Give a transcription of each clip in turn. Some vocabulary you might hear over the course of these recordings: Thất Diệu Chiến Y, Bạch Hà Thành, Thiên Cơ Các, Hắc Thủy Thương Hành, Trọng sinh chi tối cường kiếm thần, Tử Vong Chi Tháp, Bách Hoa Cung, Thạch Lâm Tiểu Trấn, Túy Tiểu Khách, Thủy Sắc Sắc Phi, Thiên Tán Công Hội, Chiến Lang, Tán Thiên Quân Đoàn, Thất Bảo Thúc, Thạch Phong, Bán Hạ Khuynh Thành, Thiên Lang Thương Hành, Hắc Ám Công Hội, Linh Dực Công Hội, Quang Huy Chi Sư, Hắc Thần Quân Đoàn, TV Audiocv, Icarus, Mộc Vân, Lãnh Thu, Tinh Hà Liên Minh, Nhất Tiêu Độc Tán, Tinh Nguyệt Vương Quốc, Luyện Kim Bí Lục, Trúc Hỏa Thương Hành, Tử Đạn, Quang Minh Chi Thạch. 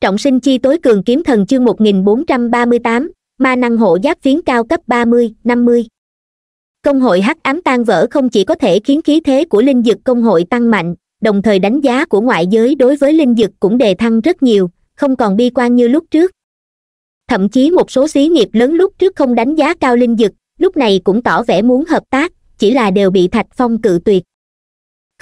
Trọng sinh chi tối cường kiếm thần chương 1438, ma năng hộ giáp phiến cao cấp 30-50. Công hội hắc ám tan vỡ không chỉ có thể khiến khí thế của linh dực công hội tăng mạnh, đồng thời đánh giá của ngoại giới đối với linh dực cũng đề thăng rất nhiều, không còn bi quan như lúc trước. Thậm chí một số xí nghiệp lớn lúc trước không đánh giá cao linh dực, lúc này cũng tỏ vẻ muốn hợp tác, chỉ là đều bị Thạch Phong cự tuyệt.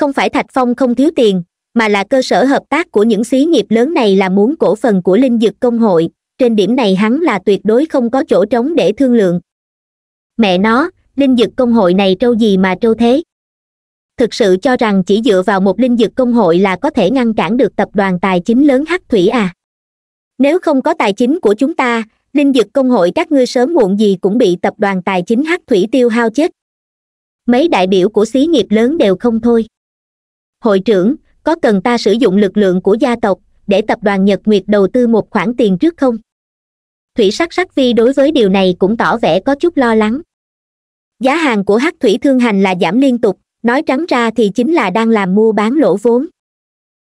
Không phải Thạch Phong không thiếu tiền, mà là cơ sở hợp tác của những xí nghiệp lớn này là muốn cổ phần của Linh Dực Công Hội, trên điểm này hắn là tuyệt đối không có chỗ trống để thương lượng. Mẹ nó, Linh Dực Công Hội này trâu gì mà trâu thế? Thực sự cho rằng chỉ dựa vào một Linh Dực Công Hội là có thể ngăn cản được tập đoàn tài chính lớn Hắc Thủy à? Nếu không có tài chính của chúng ta, Linh Dực Công Hội các ngươi sớm muộn gì cũng bị tập đoàn tài chính Hắc Thủy tiêu hao chết. Mấy đại biểu của xí nghiệp lớn đều không thôi. Hội trưởng, có cần ta sử dụng lực lượng của gia tộc để tập đoàn Nhật Nguyệt đầu tư một khoản tiền trước không? Thủy Sắc Sắc Phi đối với điều này cũng tỏ vẻ có chút lo lắng. Giá hàng của Hắc Thủy Thương Hành là giảm liên tục, nói trắng ra thì chính là đang làm mua bán lỗ vốn.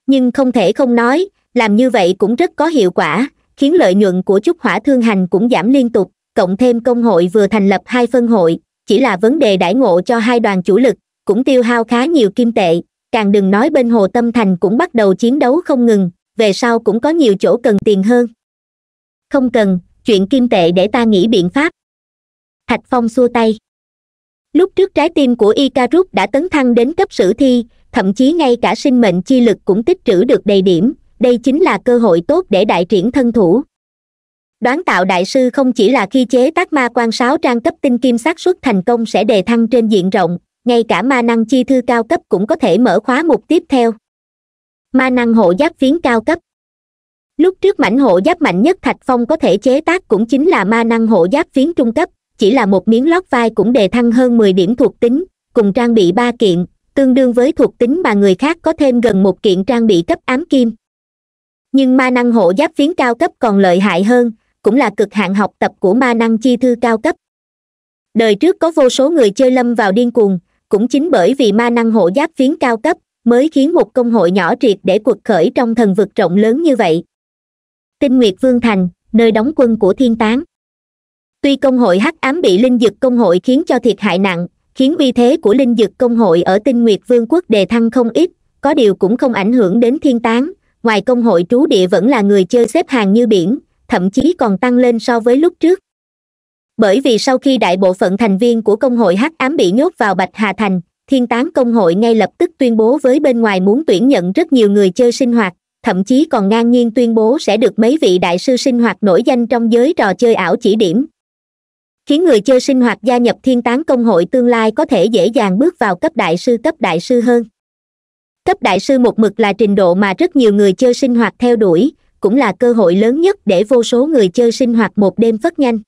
Nhưng không thể không nói, làm như vậy cũng rất có hiệu quả, khiến lợi nhuận của Trúc Hỏa Thương Hành cũng giảm liên tục, cộng thêm công hội vừa thành lập hai phân hội, chỉ là vấn đề đãi ngộ cho hai đoàn chủ lực, cũng tiêu hao khá nhiều kim tệ. Càng đừng nói bên Hồ Tâm Thành cũng bắt đầu chiến đấu không ngừng, về sau cũng có nhiều chỗ cần tiền hơn. Không cần, chuyện kim tệ để ta nghĩ biện pháp. Thạch Phong xua tay. Lúc trước trái tim của Icarus đã tấn thăng đến cấp sử thi, thậm chí ngay cả sinh mệnh chi lực cũng tích trữ được đầy điểm, đây chính là cơ hội tốt để đại triển thân thủ. Đoán tạo đại sư không chỉ là khi chế tác ma quan sáo trang cấp tinh kim xác suất thành công sẽ đề thăng trên diện rộng, ngay cả ma năng chi thư cao cấp cũng có thể mở khóa mục tiếp theo. Ma năng hộ giáp phiến cao cấp. Lúc trước mảnh hộ giáp mạnh nhất Thạch Phong có thể chế tác cũng chính là ma năng hộ giáp phiến trung cấp, chỉ là một miếng lót vai cũng đề thăng hơn 10 điểm thuộc tính, cùng trang bị 3 kiện, tương đương với thuộc tính mà người khác có thêm gần 1 kiện trang bị cấp ám kim. Nhưng ma năng hộ giáp phiến cao cấp còn lợi hại hơn, cũng là cực hạn học tập của ma năng chi thư cao cấp. Đời trước có vô số người chơi lâm vào điên cuồng, cũng chính bởi vì ma năng hộ giáp phiến cao cấp mới khiến một công hội nhỏ triệt để quật khởi trong thần vực rộng lớn như vậy. Tinh Nguyệt Vương Thành, nơi đóng quân của Thiên Tán. Tuy công hội hắc ám bị Linh Dực Công Hội khiến cho thiệt hại nặng, khiến uy thế của Linh Dực Công Hội ở Tinh Nguyệt Vương Quốc đề thăng không ít, có điều cũng không ảnh hưởng đến Thiên Tán, ngoài công hội trú địa vẫn là người chơi xếp hàng như biển, thậm chí còn tăng lên so với lúc trước. Bởi vì sau khi đại bộ phận thành viên của công hội hắc ám bị nhốt vào Bạch Hà Thành, Thiên Tán Công Hội ngay lập tức tuyên bố với bên ngoài muốn tuyển nhận rất nhiều người chơi sinh hoạt, thậm chí còn ngang nhiên tuyên bố sẽ được mấy vị đại sư sinh hoạt nổi danh trong giới trò chơi ảo chỉ điểm. Khiến người chơi sinh hoạt gia nhập Thiên Tán Công Hội tương lai có thể dễ dàng bước vào cấp đại sư hơn. Cấp đại sư một mực là trình độ mà rất nhiều người chơi sinh hoạt theo đuổi, cũng là cơ hội lớn nhất để vô số người chơi sinh hoạt một đêm phất nhanh.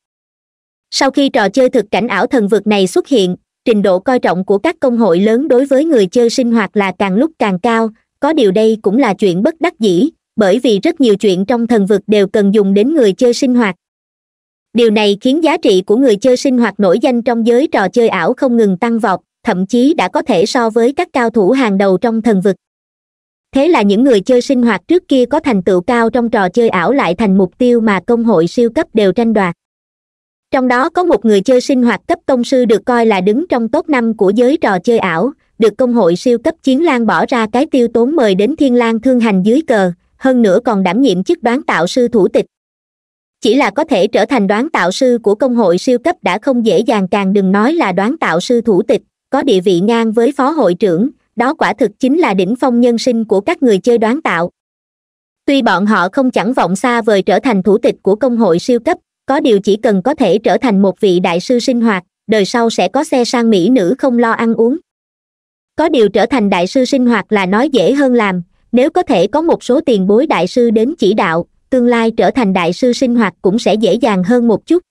Sau khi trò chơi thực cảnh ảo thần vực này xuất hiện, trình độ coi trọng của các công hội lớn đối với người chơi sinh hoạt là càng lúc càng cao, có điều đây cũng là chuyện bất đắc dĩ, bởi vì rất nhiều chuyện trong thần vực đều cần dùng đến người chơi sinh hoạt. Điều này khiến giá trị của người chơi sinh hoạt nổi danh trong giới trò chơi ảo không ngừng tăng vọt, thậm chí đã có thể so với các cao thủ hàng đầu trong thần vực. Thế là những người chơi sinh hoạt trước kia có thành tựu cao trong trò chơi ảo lại thành mục tiêu mà công hội siêu cấp đều tranh đoạt. Trong đó có một người chơi sinh hoạt cấp tông sư được coi là đứng trong top 5 của giới trò chơi ảo, được công hội siêu cấp Chiến Lang bỏ ra cái tiêu tốn mời đến Thiên Lang Thương Hành dưới cờ, hơn nữa còn đảm nhiệm chức đoán tạo sư thủ tịch. Chỉ là có thể trở thành đoán tạo sư của công hội siêu cấp đã không dễ dàng, càng đừng nói là đoán tạo sư thủ tịch, có địa vị ngang với phó hội trưởng, đó quả thực chính là đỉnh phong nhân sinh của các người chơi đoán tạo. Tuy bọn họ không chẳng vọng xa vời trở thành thủ tịch của công hội siêu cấp, có điều chỉ cần có thể trở thành một vị đại sư sinh hoạt, đời sau sẽ có xe sang mỹ nữ không lo ăn uống. Có điều trở thành đại sư sinh hoạt là nói dễ hơn làm, nếu có thể có một số tiền bối đại sư đến chỉ đạo, tương lai trở thành đại sư sinh hoạt cũng sẽ dễ dàng hơn một chút.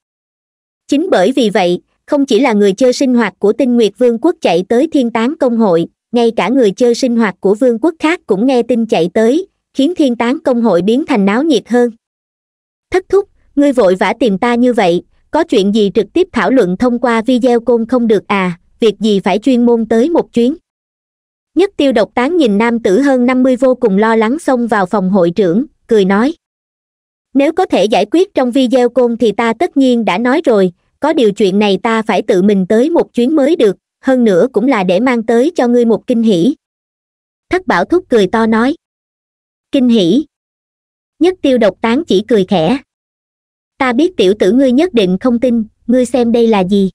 Chính bởi vì vậy, không chỉ là người chơi sinh hoạt của Tinh Nguyệt Vương Quốc chạy tới Thiên Tán Công Hội, ngay cả người chơi sinh hoạt của vương quốc khác cũng nghe tin chạy tới, khiến Thiên Tán Công Hội biến thành náo nhiệt hơn. Thất thúc, ngươi vội vã tìm ta như vậy, có chuyện gì trực tiếp thảo luận thông qua video call không được à, việc gì phải chuyên môn tới một chuyến. Nhất Tiêu Độc Tán nhìn nam tử hơn 50 vô cùng lo lắng xông vào phòng hội trưởng, cười nói. Nếu có thể giải quyết trong video côn thì ta tất nhiên đã nói rồi, có điều chuyện này ta phải tự mình tới một chuyến mới được, hơn nữa cũng là để mang tới cho ngươi một kinh hỷ. Thất Bảo Thúc cười to nói. Kinh hỷ? Nhất Tiêu Độc Tán chỉ cười khẽ. Ta biết tiểu tử ngươi nhất định không tin, ngươi xem đây là gì.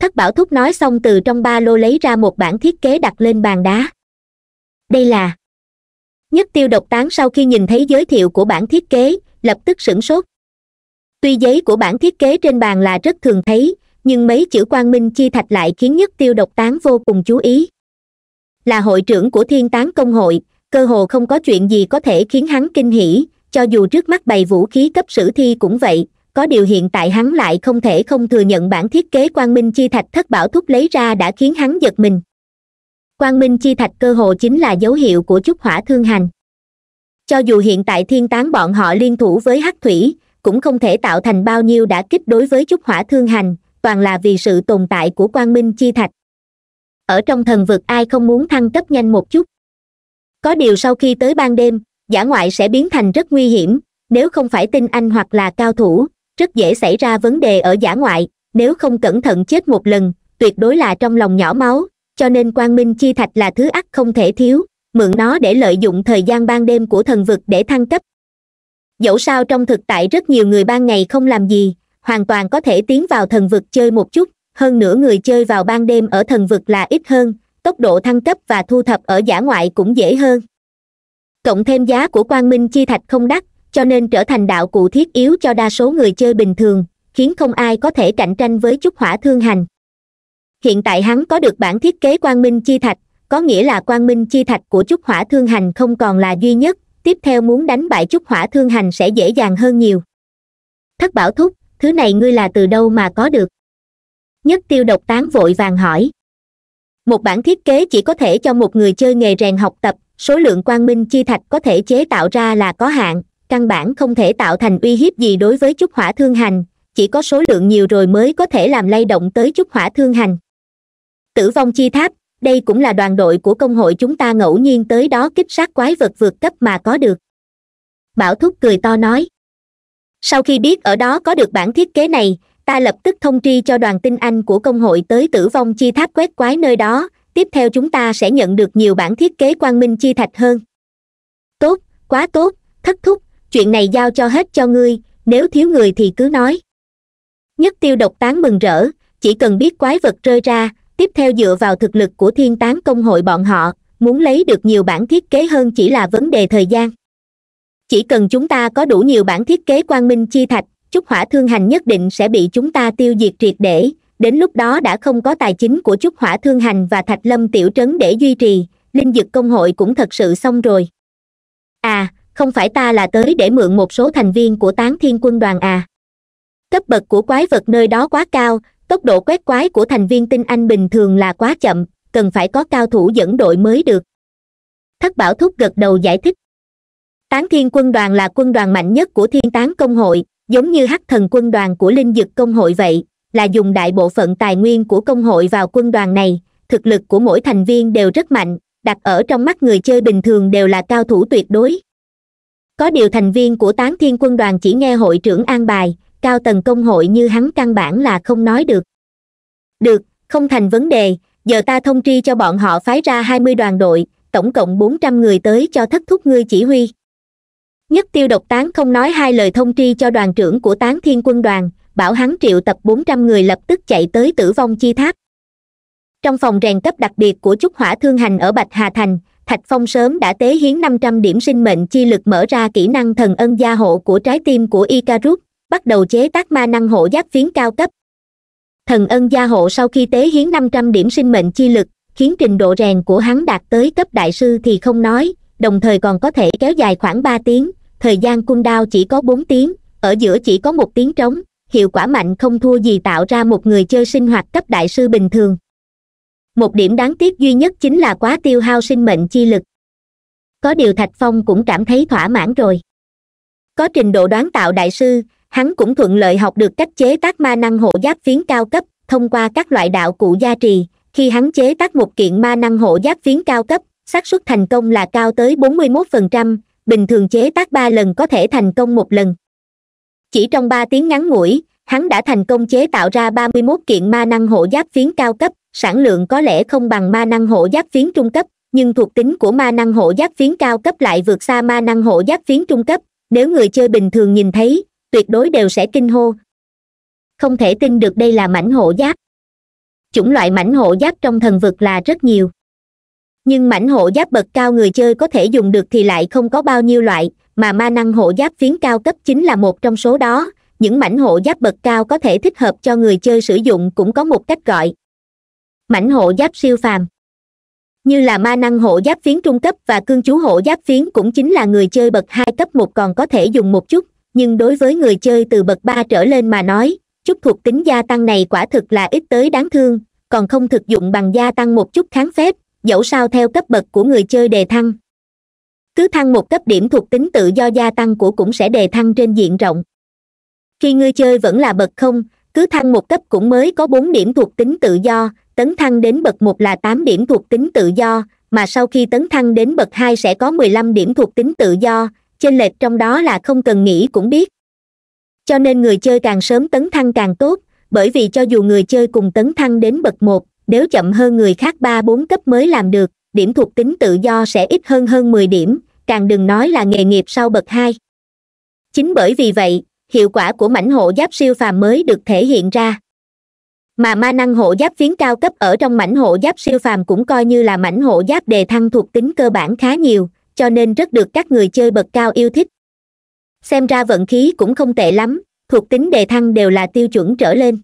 Thất Bảo Thúc nói xong từ trong ba lô lấy ra một bản thiết kế đặt lên bàn đá. Đây là... Nhất Tiêu Độc Tán sau khi nhìn thấy giới thiệu của bản thiết kế, lập tức sửng sốt. Tuy giấy của bản thiết kế trên bàn là rất thường thấy, nhưng mấy chữ Quang Minh Chi Thạch lại khiến Nhất Tiêu Độc Tán vô cùng chú ý. Là hội trưởng của Thiên Tán Công Hội, cơ hồ không có chuyện gì có thể khiến hắn kinh hỉ, cho dù trước mắt bày vũ khí cấp sử thi cũng vậy, có điều hiện tại hắn lại không thể không thừa nhận bản thiết kế Quang Minh Chi Thạch Thất Bảo Thúc lấy ra đã khiến hắn giật mình. Quang Minh Chi Thạch cơ hồ chính là dấu hiệu của Trúc Hỏa Thương Hành. Cho dù hiện tại Thiên Tán bọn họ liên thủ với Hắc Thủy, cũng không thể tạo thành bao nhiêu đả kích đối với Trúc Hỏa Thương Hành, toàn là vì sự tồn tại của Quang Minh Chi Thạch. Ở trong thần vực ai không muốn thăng cấp nhanh một chút. Có điều sau khi tới ban đêm, dã ngoại sẽ biến thành rất nguy hiểm, nếu không phải tinh anh hoặc là cao thủ, rất dễ xảy ra vấn đề ở dã ngoại, nếu không cẩn thận chết một lần, tuyệt đối là trong lòng nhỏ máu. Cho nên Quang Minh Chi Thạch là thứ ắt không thể thiếu, mượn nó để lợi dụng thời gian ban đêm của thần vực để thăng cấp. Dẫu sao trong thực tại rất nhiều người ban ngày không làm gì, hoàn toàn có thể tiến vào thần vực chơi một chút, hơn nữa người chơi vào ban đêm ở thần vực là ít hơn, tốc độ thăng cấp và thu thập ở dã ngoại cũng dễ hơn. Cộng thêm giá của Quang Minh Chi Thạch không đắt, cho nên trở thành đạo cụ thiết yếu cho đa số người chơi bình thường, khiến không ai có thể cạnh tranh với Trúc Hỏa Thương Hành. Hiện tại hắn có được bản thiết kế Quang Minh Chi Thạch, có nghĩa là Quang Minh Chi Thạch của Trúc Hỏa Thương Hành không còn là duy nhất, tiếp theo muốn đánh bại Trúc Hỏa Thương Hành sẽ dễ dàng hơn nhiều. Thất Bảo Thúc, thứ này ngươi là từ đâu mà có được? Nhất Tiêu Độc Tán vội vàng hỏi. Một bản thiết kế chỉ có thể cho một người chơi nghề rèn học tập, số lượng Quang Minh Chi Thạch có thể chế tạo ra là có hạn, căn bản không thể tạo thành uy hiếp gì đối với Trúc Hỏa Thương Hành, chỉ có số lượng nhiều rồi mới có thể làm lay động tới Trúc Hỏa Thương Hành. Tử Vong Chi Tháp, đây cũng là đoàn đội của công hội chúng ta ngẫu nhiên tới đó kích sát quái vật vượt cấp mà có được. Bảo Thúc cười to nói. Sau khi biết ở đó có được bản thiết kế này, ta lập tức thông tri cho đoàn tinh anh của công hội tới Tử Vong Chi Tháp quét quái nơi đó, tiếp theo chúng ta sẽ nhận được nhiều bản thiết kế Quang Minh Chi Thạch hơn. Tốt, quá tốt, Thất Thúc, chuyện này giao cho hết cho ngươi, nếu thiếu người thì cứ nói. Nhất Tiêu Độc Tán mừng rỡ, chỉ cần biết quái vật rơi ra, tiếp theo dựa vào thực lực của Thiên Tán Công Hội bọn họ, muốn lấy được nhiều bản thiết kế hơn chỉ là vấn đề thời gian. Chỉ cần chúng ta có đủ nhiều bản thiết kế Quang Minh Chi Thạch, Trúc Hỏa Thương Hành nhất định sẽ bị chúng ta tiêu diệt triệt để, đến lúc đó đã không có tài chính của Trúc Hỏa Thương Hành và Thạch Lâm Tiểu Trấn để duy trì, Linh Dực Công Hội cũng thật sự xong rồi. À, không phải ta là tới để mượn một số thành viên của Tán Thiên Quân Đoàn à. Cấp bậc của quái vật nơi đó quá cao, tốc độ quét quái của thành viên tinh anh bình thường là quá chậm, cần phải có cao thủ dẫn đội mới được. Thất Bảo Thúc gật đầu giải thích. Tán Thiên Quân Đoàn là quân đoàn mạnh nhất của Thiên Tán Công Hội, giống như Hắc Thần Quân Đoàn của Linh Dực Công Hội vậy, là dùng đại bộ phận tài nguyên của công hội vào quân đoàn này, thực lực của mỗi thành viên đều rất mạnh, đặt ở trong mắt người chơi bình thường đều là cao thủ tuyệt đối. Có điều thành viên của Tán Thiên Quân Đoàn chỉ nghe hội trưởng an bài, cao tầng công hội như hắn căn bản là không nói được. Được, không thành vấn đề, giờ ta thông tri cho bọn họ phái ra 20 đoàn đội, tổng cộng 400 người tới cho Thất Thúc ngươi chỉ huy. Nhất Tiêu Độc Tán không nói hai lời thông tri cho đoàn trưởng của Tán Thiên Quân Đoàn, bảo hắn triệu tập 400 người lập tức chạy tới Tử Vong Chi Tháp. Trong phòng rèn cấp đặc biệt của Trúc Hỏa Thương Hành ở Bạch Hà Thành, Thạch Phong sớm đã tế hiến 500 điểm sinh mệnh chi lực mở ra kỹ năng thần ân gia hộ của trái tim của Icarus, bắt đầu chế tác ma năng hộ giáp phiến cao cấp. Thần ân gia hộ sau khi tế hiến 500 điểm sinh mệnh chi lực, khiến trình độ rèn của hắn đạt tới cấp đại sư thì không nói, đồng thời còn có thể kéo dài khoảng 3 tiếng, thời gian cung đao chỉ có 4 tiếng, ở giữa chỉ có 1 tiếng trống, hiệu quả mạnh không thua gì tạo ra một người chơi sinh hoạt cấp đại sư bình thường. Một điểm đáng tiếc duy nhất chính là quá tiêu hao sinh mệnh chi lực. Có điều Thạch Phong cũng cảm thấy thỏa mãn rồi. Có trình độ đoán tạo đại sư, hắn cũng thuận lợi học được cách chế tác ma năng hộ giáp phiến cao cấp, thông qua các loại đạo cụ gia trì, khi hắn chế tác một kiện ma năng hộ giáp phiến cao cấp, xác suất thành công là cao tới 41%, bình thường chế tác 3 lần có thể thành công 1 lần. Chỉ trong 3 tiếng ngắn ngủi, hắn đã thành công chế tạo ra 31 kiện ma năng hộ giáp phiến cao cấp, sản lượng có lẽ không bằng ma năng hộ giáp phiến trung cấp, nhưng thuộc tính của ma năng hộ giáp phiến cao cấp lại vượt xa ma năng hộ giáp phiến trung cấp, nếu người chơi bình thường nhìn thấy, tuyệt đối đều sẽ kinh hô. Không thể tin được đây là mảnh hộ giáp. Chủng loại mảnh hộ giáp trong thần vực là rất nhiều. Nhưng mảnh hộ giáp bậc cao người chơi có thể dùng được thì lại không có bao nhiêu loại, mà ma năng hộ giáp phiến cao cấp chính là một trong số đó. Những mảnh hộ giáp bậc cao có thể thích hợp cho người chơi sử dụng cũng có một cách gọi. Mảnh hộ giáp siêu phàm. Như là ma năng hộ giáp phiến trung cấp và cương chú hộ giáp phiến cũng chính là người chơi bậc 2 cấp 1 còn có thể dùng một chút, nhưng đối với người chơi từ bậc 3 trở lên mà nói, chút thuộc tính gia tăng này quả thực là ít tới đáng thương, còn không thực dụng bằng gia tăng một chút kháng phép, dẫu sao theo cấp bậc của người chơi đề thăng. Cứ thăng một cấp điểm thuộc tính tự do gia tăng của cũng sẽ đề thăng trên diện rộng. Khi người chơi vẫn là bậc 0, cứ thăng một cấp cũng mới có 4 điểm thuộc tính tự do, tấn thăng đến bậc 1 là 8 điểm thuộc tính tự do, mà sau khi tấn thăng đến bậc 2 sẽ có 15 điểm thuộc tính tự do, chênh lệch trong đó là không cần nghĩ cũng biết. Cho nên người chơi càng sớm tấn thăng càng tốt, bởi vì cho dù người chơi cùng tấn thăng đến bậc 1, nếu chậm hơn người khác 3-4 cấp mới làm được, điểm thuộc tính tự do sẽ ít hơn 10 điểm, càng đừng nói là nghề nghiệp sau bậc 2. Chính bởi vì vậy, hiệu quả của mảnh hộ giáp siêu phàm mới được thể hiện ra. Mà ma năng hộ giáp phiến cao cấp ở trong mảnh hộ giáp siêu phàm cũng coi như là mảnh hộ giáp đề thăng thuộc tính cơ bản khá nhiều, cho nên rất được các người chơi bậc cao yêu thích. Xem ra vận khí cũng không tệ lắm, thuộc tính đề thăng đều là tiêu chuẩn trở lên.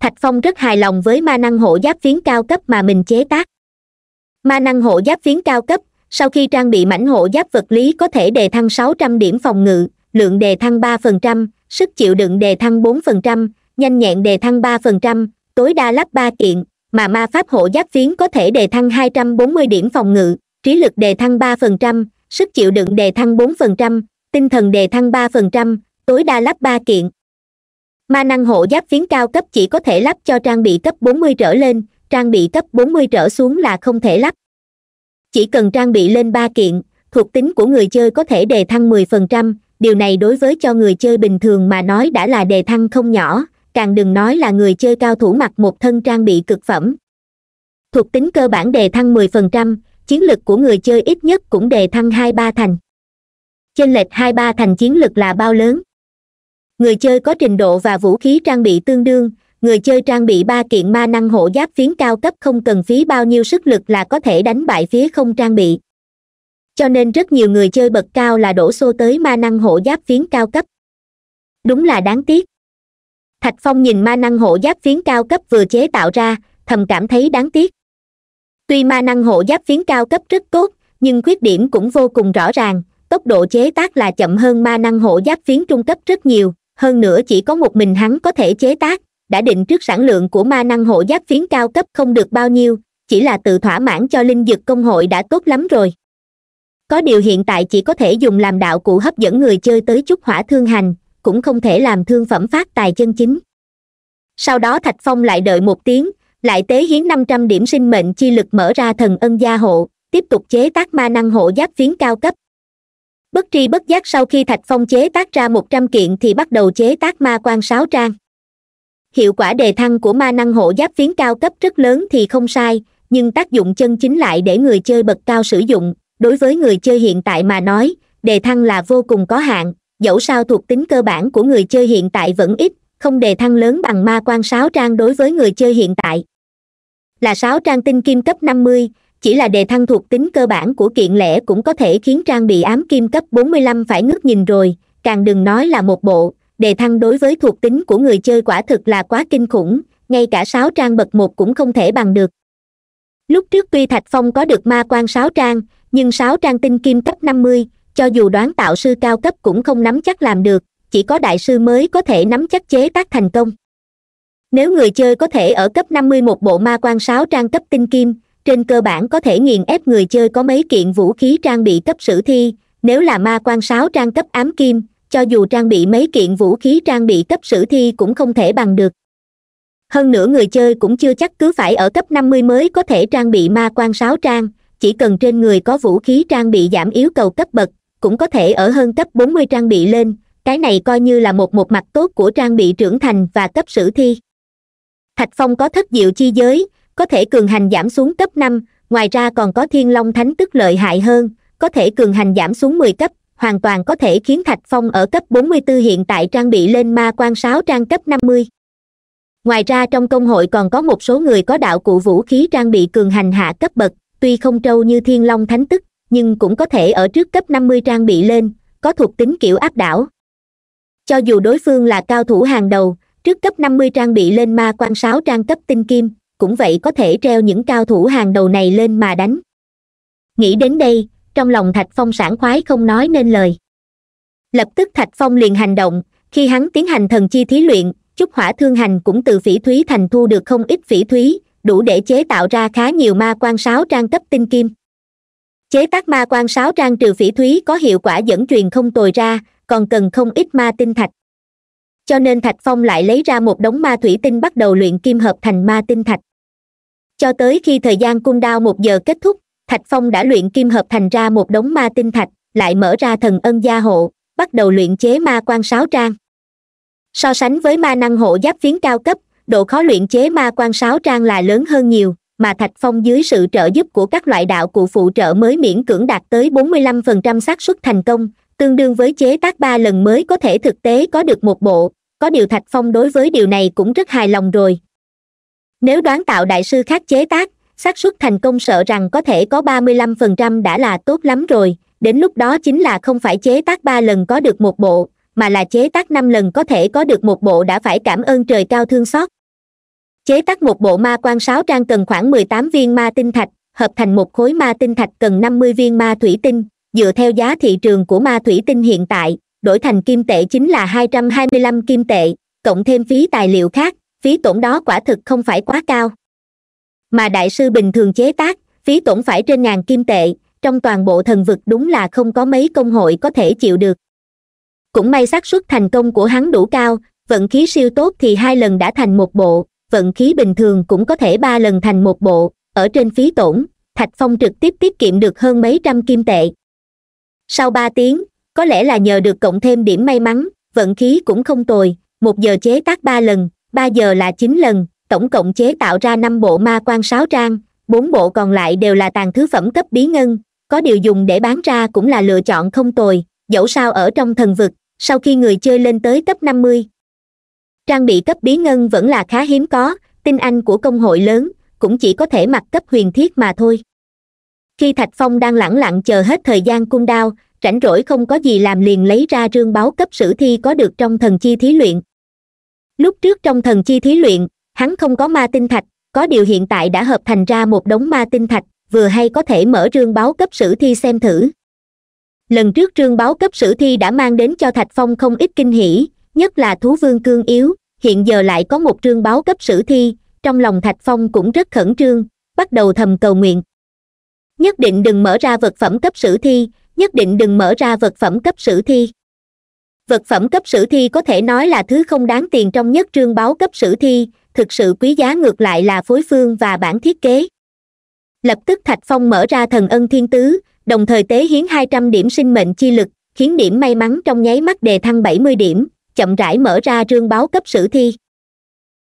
Thạch Phong rất hài lòng với ma năng hộ giáp phiến cao cấp mà mình chế tác. Ma năng hộ giáp phiến cao cấp, sau khi trang bị mảnh hộ giáp vật lý có thể đề thăng 600 điểm phòng ngự, lượng đề thăng 3%, sức chịu đựng đề thăng 4%, nhanh nhẹn đề thăng 3%, tối đa lắp 3 kiện, mà ma pháp hộ giáp phiến có thể đề thăng 240 điểm phòng ngự, trí lực đề thăng 3%, sức chịu đựng đề thăng 4%, tinh thần đề thăng 3%, tối đa lắp 3 kiện. Ma năng hộ giáp phiến cao cấp chỉ có thể lắp cho trang bị cấp 40 trở lên, trang bị cấp 40 trở xuống là không thể lắp. Chỉ cần trang bị lên 3 kiện, thuộc tính của người chơi có thể đề thăng 10%, điều này đối với cho người chơi bình thường mà nói đã là đề thăng không nhỏ, càng đừng nói là người chơi cao thủ mặc một thân trang bị cực phẩm. Thuộc tính cơ bản đề thăng 10%, chiến lực của người chơi ít nhất cũng đề thăng 2-3 thành. Chênh lệch 2-3 thành chiến lực là bao lớn? Người chơi có trình độ và vũ khí trang bị tương đương, người chơi trang bị 3 kiện ma năng hộ giáp phiến cao cấp không cần phí bao nhiêu sức lực là có thể đánh bại phía không trang bị. Cho nên rất nhiều người chơi bậc cao là đổ xô tới ma năng hộ giáp phiến cao cấp. Đúng là đáng tiếc. Thạch Phong nhìn ma năng hộ giáp phiến cao cấp vừa chế tạo ra, thầm cảm thấy đáng tiếc. Tuy ma năng hộ giáp phiến cao cấp rất tốt, nhưng khuyết điểm cũng vô cùng rõ ràng, tốc độ chế tác là chậm hơn ma năng hộ giáp phiến trung cấp rất nhiều, hơn nữa chỉ có một mình hắn có thể chế tác, đã định trước sản lượng của ma năng hộ giáp phiến cao cấp không được bao nhiêu, chỉ là tự thỏa mãn cho Linh Dực Công Hội đã tốt lắm rồi. Có điều hiện tại chỉ có thể dùng làm đạo cụ hấp dẫn người chơi tới Trúc Hỏa Thương Hành, cũng không thể làm thương phẩm phát tài chân chính. Sau đó Thạch Phong lại đợi 1 tiếng, lại tế hiến 500 điểm sinh mệnh chi lực mở ra thần ân gia hộ, tiếp tục chế tác ma năng hộ giáp phiến cao cấp. Bất tri bất giác sau khi Thạch Phong chế tác ra 100 kiện thì bắt đầu chế tác ma quan 6 trang. Hiệu quả đề thăng của ma năng hộ giáp phiến cao cấp rất lớn thì không sai, nhưng tác dụng chân chính lại để người chơi bậc cao sử dụng. Đối với người chơi hiện tại mà nói, đề thăng là vô cùng có hạn, dẫu sao thuộc tính cơ bản của người chơi hiện tại vẫn ít, không đề thăng lớn bằng ma quan 6 trang đối với người chơi hiện tại. Là 6 trang tinh kim cấp 50, chỉ là đề thăng thuộc tính cơ bản của kiện lẻ cũng có thể khiến trang bị ám kim cấp 45 phải ngước nhìn rồi, càng đừng nói là một bộ, đề thăng đối với thuộc tính của người chơi quả thực là quá kinh khủng, ngay cả 6 trang bậc 1 cũng không thể bằng được. Lúc trước tuy Thạch Phong có được ma quan 6 trang, nhưng 6 trang tinh kim cấp 50, cho dù đoán tạo sư cao cấp cũng không nắm chắc làm được, chỉ có đại sư mới có thể nắm chắc chế tác thành công. Nếu người chơi có thể ở cấp 51 bộ ma quan 6 trang cấp tinh kim, trên cơ bản có thể nghiền ép người chơi có mấy kiện vũ khí trang bị cấp sử thi, nếu là ma quan 6 trang cấp ám kim, cho dù trang bị mấy kiện vũ khí trang bị cấp sử thi cũng không thể bằng được. Hơn nữa người chơi cũng chưa chắc cứ phải ở cấp 50 mới có thể trang bị ma quan 6 trang, chỉ cần trên người có vũ khí trang bị giảm yếu cầu cấp bậc, cũng có thể ở hơn cấp 40 trang bị lên, cái này coi như là một mặt tốt của trang bị trưởng thành và cấp sử thi. Thạch Phong có thất diệu chi giới, có thể cường hành giảm xuống cấp 5, ngoài ra còn có Thiên Long Thánh tức lợi hại hơn, có thể cường hành giảm xuống 10 cấp, hoàn toàn có thể khiến Thạch Phong ở cấp 44 hiện tại trang bị lên ma quan 6 trang cấp 50. Ngoài ra trong công hội còn có một số người có đạo cụ vũ khí trang bị cường hành hạ cấp bậc, tuy không trâu như Thiên Long Thánh tức, nhưng cũng có thể ở trước cấp 50 trang bị lên, có thuộc tính kiểu áp đảo. Cho dù đối phương là cao thủ hàng đầu, trước cấp 50 trang bị lên ma quan 6 trang cấp tinh kim, cũng vậy có thể treo những cao thủ hàng đầu này lên mà đánh. Nghĩ đến đây, trong lòng Thạch Phong sảng khoái không nói nên lời. Lập tức Thạch Phong liền hành động, khi hắn tiến hành thần chi thí luyện, Trúc Hỏa Thương Hành cũng từ phỉ thúy thành thu được không ít phỉ thúy, đủ để chế tạo ra khá nhiều ma quan 6 trang cấp tinh kim. Chế tác ma quan 6 trang trừ phỉ thúy có hiệu quả dẫn truyền không tồi ra, còn cần không ít ma tinh thạch. Cho nên Thạch Phong lại lấy ra một đống ma thủy tinh bắt đầu luyện kim hợp thành ma tinh thạch. Cho tới khi thời gian cung đao 1 giờ kết thúc, Thạch Phong đã luyện kim hợp thành ra một đống ma tinh thạch, lại mở ra thần ân gia hộ, bắt đầu luyện chế ma quan 6 trang. So sánh với ma năng hộ giáp phiến cao cấp, độ khó luyện chế ma quan 6 trang là lớn hơn nhiều, mà Thạch Phong dưới sự trợ giúp của các loại đạo cụ phụ trợ mới miễn cưỡng đạt tới 45% xác suất thành công, tương đương với chế tác 3 lần mới có thể thực tế có được một bộ, có điều Thạch Phong đối với điều này cũng rất hài lòng rồi. Nếu đoán tạo đại sư khác chế tác, xác suất thành công sợ rằng có thể có 35% đã là tốt lắm rồi, đến lúc đó chính là không phải chế tác 3 lần có được một bộ, mà là chế tác 5 lần có thể có được một bộ đã phải cảm ơn trời cao thương xót. Chế tác một bộ ma quan 6 trang cần khoảng 18 viên ma tinh thạch, hợp thành một khối ma tinh thạch cần 50 viên ma thủy tinh, dựa theo giá thị trường của ma thủy tinh hiện tại, đổi thành kim tệ chính là 225 kim tệ, cộng thêm phí tài liệu khác, phí tổn đó quả thực không phải quá cao. Mà đại sư bình thường chế tác, phí tổn phải trên 1000 kim tệ, trong toàn bộ thần vực đúng là không có mấy công hội có thể chịu được. Cũng may xác suất thành công của hắn đủ cao, vận khí siêu tốt thì 2 lần đã thành một bộ, vận khí bình thường cũng có thể 3 lần thành một bộ, ở trên phí tổn, Thạch Phong trực tiếp tiết kiệm được hơn mấy trăm kim tệ. Sau 3 tiếng, có lẽ là nhờ được cộng thêm điểm may mắn, vận khí cũng không tồi, 1 giờ chế tác 3 lần, 3 giờ là 9 lần, tổng cộng chế tạo ra 5 bộ ma quan 6 trang, 4 bộ còn lại đều là tàn thứ phẩm cấp bí ngân, có điều dùng để bán ra cũng là lựa chọn không tồi, dẫu sao ở trong thần vực, sau khi người chơi lên tới cấp 50. Trang bị cấp bí ngân vẫn là khá hiếm có, tinh anh của công hội lớn, cũng chỉ có thể mặc cấp huyền thiết mà thôi. Khi Thạch Phong đang lẳng lặng chờ hết thời gian cung đao, rảnh rỗi không có gì làm liền lấy ra rương báo cấp sử thi có được trong thần chi thí luyện. Lúc trước trong thần chi thí luyện, hắn không có ma tinh thạch, có điều hiện tại đã hợp thành ra một đống ma tinh thạch, vừa hay có thể mở rương báo cấp sử thi xem thử. Lần trước rương báo cấp sử thi đã mang đến cho Thạch Phong không ít kinh hỉ, nhất là thú vương cương yếu, hiện giờ lại có một rương báo cấp sử thi, trong lòng Thạch Phong cũng rất khẩn trương, bắt đầu thầm cầu nguyện. Nhất định đừng mở ra vật phẩm cấp sử thi, nhất định đừng mở ra vật phẩm cấp sử thi. Vật phẩm cấp sử thi có thể nói là thứ không đáng tiền trong nhất trương báo cấp sử thi, thực sự quý giá ngược lại là phối phương và bản thiết kế. Lập tức Thạch Phong mở ra thần ân thiên tứ, đồng thời tế hiến 200 điểm sinh mệnh chi lực, khiến điểm may mắn trong nháy mắt đề thăng 70 điểm, chậm rãi mở ra trương báo cấp sử thi.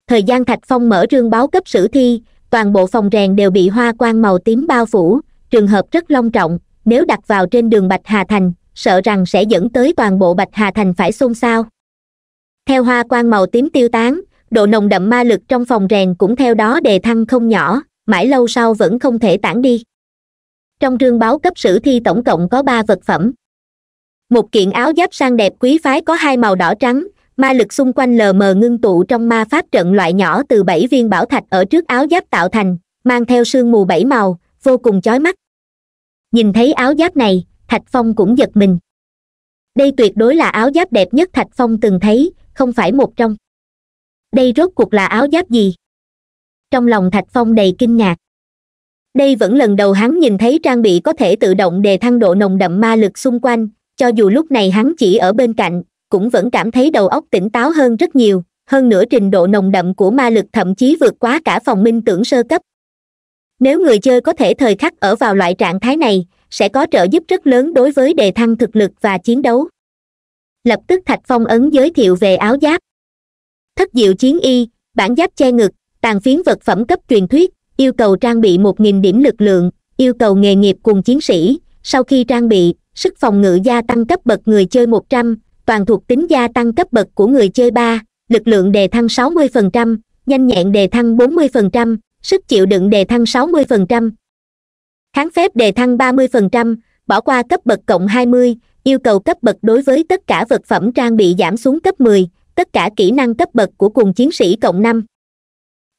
Thời gian Thạch Phong mở trương báo cấp sử thi, toàn bộ phòng rèn đều bị hoa quang màu tím bao phủ. Trường hợp rất long trọng, nếu đặt vào trên đường Bạch Hà Thành, sợ rằng sẽ dẫn tới toàn bộ Bạch Hà Thành phải xôn xao. Theo hoa quang màu tím tiêu tán, độ nồng đậm ma lực trong phòng rèn cũng theo đó đề thăng không nhỏ, mãi lâu sau vẫn không thể tản đi. Trong rương báo cấp sử thi tổng cộng có 3 vật phẩm. Một kiện áo giáp sang đẹp quý phái có 2 màu đỏ trắng, ma lực xung quanh lờ mờ ngưng tụ trong ma pháp trận loại nhỏ từ 7 viên bảo thạch ở trước áo giáp tạo thành, mang theo sương mù 7 màu, vô cùng chói mắt. Nhìn thấy áo giáp này, Thạch Phong cũng giật mình. Đây tuyệt đối là áo giáp đẹp nhất Thạch Phong từng thấy, không phải một trong. Đây rốt cuộc là áo giáp gì? Trong lòng Thạch Phong đầy kinh ngạc. Đây vẫn lần đầu hắn nhìn thấy trang bị có thể tự động đề thăng độ nồng đậm ma lực xung quanh, cho dù lúc này hắn chỉ ở bên cạnh, cũng vẫn cảm thấy đầu óc tỉnh táo hơn rất nhiều, hơn nữa trình độ nồng đậm của ma lực thậm chí vượt quá cả phòng minh tưởng sơ cấp. Nếu người chơi có thể thời khắc ở vào loại trạng thái này, sẽ có trợ giúp rất lớn đối với đề thăng thực lực và chiến đấu. Lập tức Thạch Phong ấn giới thiệu về áo giáp. Thất Diệu Chiến Y, bản giáp che ngực, tàn phiến vật phẩm cấp truyền thuyết, yêu cầu trang bị 1.000 điểm lực lượng, yêu cầu nghề nghiệp cùng chiến sĩ, sau khi trang bị, sức phòng ngự gia tăng cấp bậc người chơi 100, toàn thuộc tính gia tăng cấp bậc của người chơi 3, lực lượng đề thăng 60%, nhanh nhẹn đề thăng 40%, sức chịu đựng đề thăng 60%, kháng phép đề thăng 30%, bỏ qua cấp bậc cộng 20, yêu cầu cấp bậc đối với tất cả vật phẩm trang bị giảm xuống cấp 10, tất cả kỹ năng cấp bậc của cùng chiến sĩ cộng 5.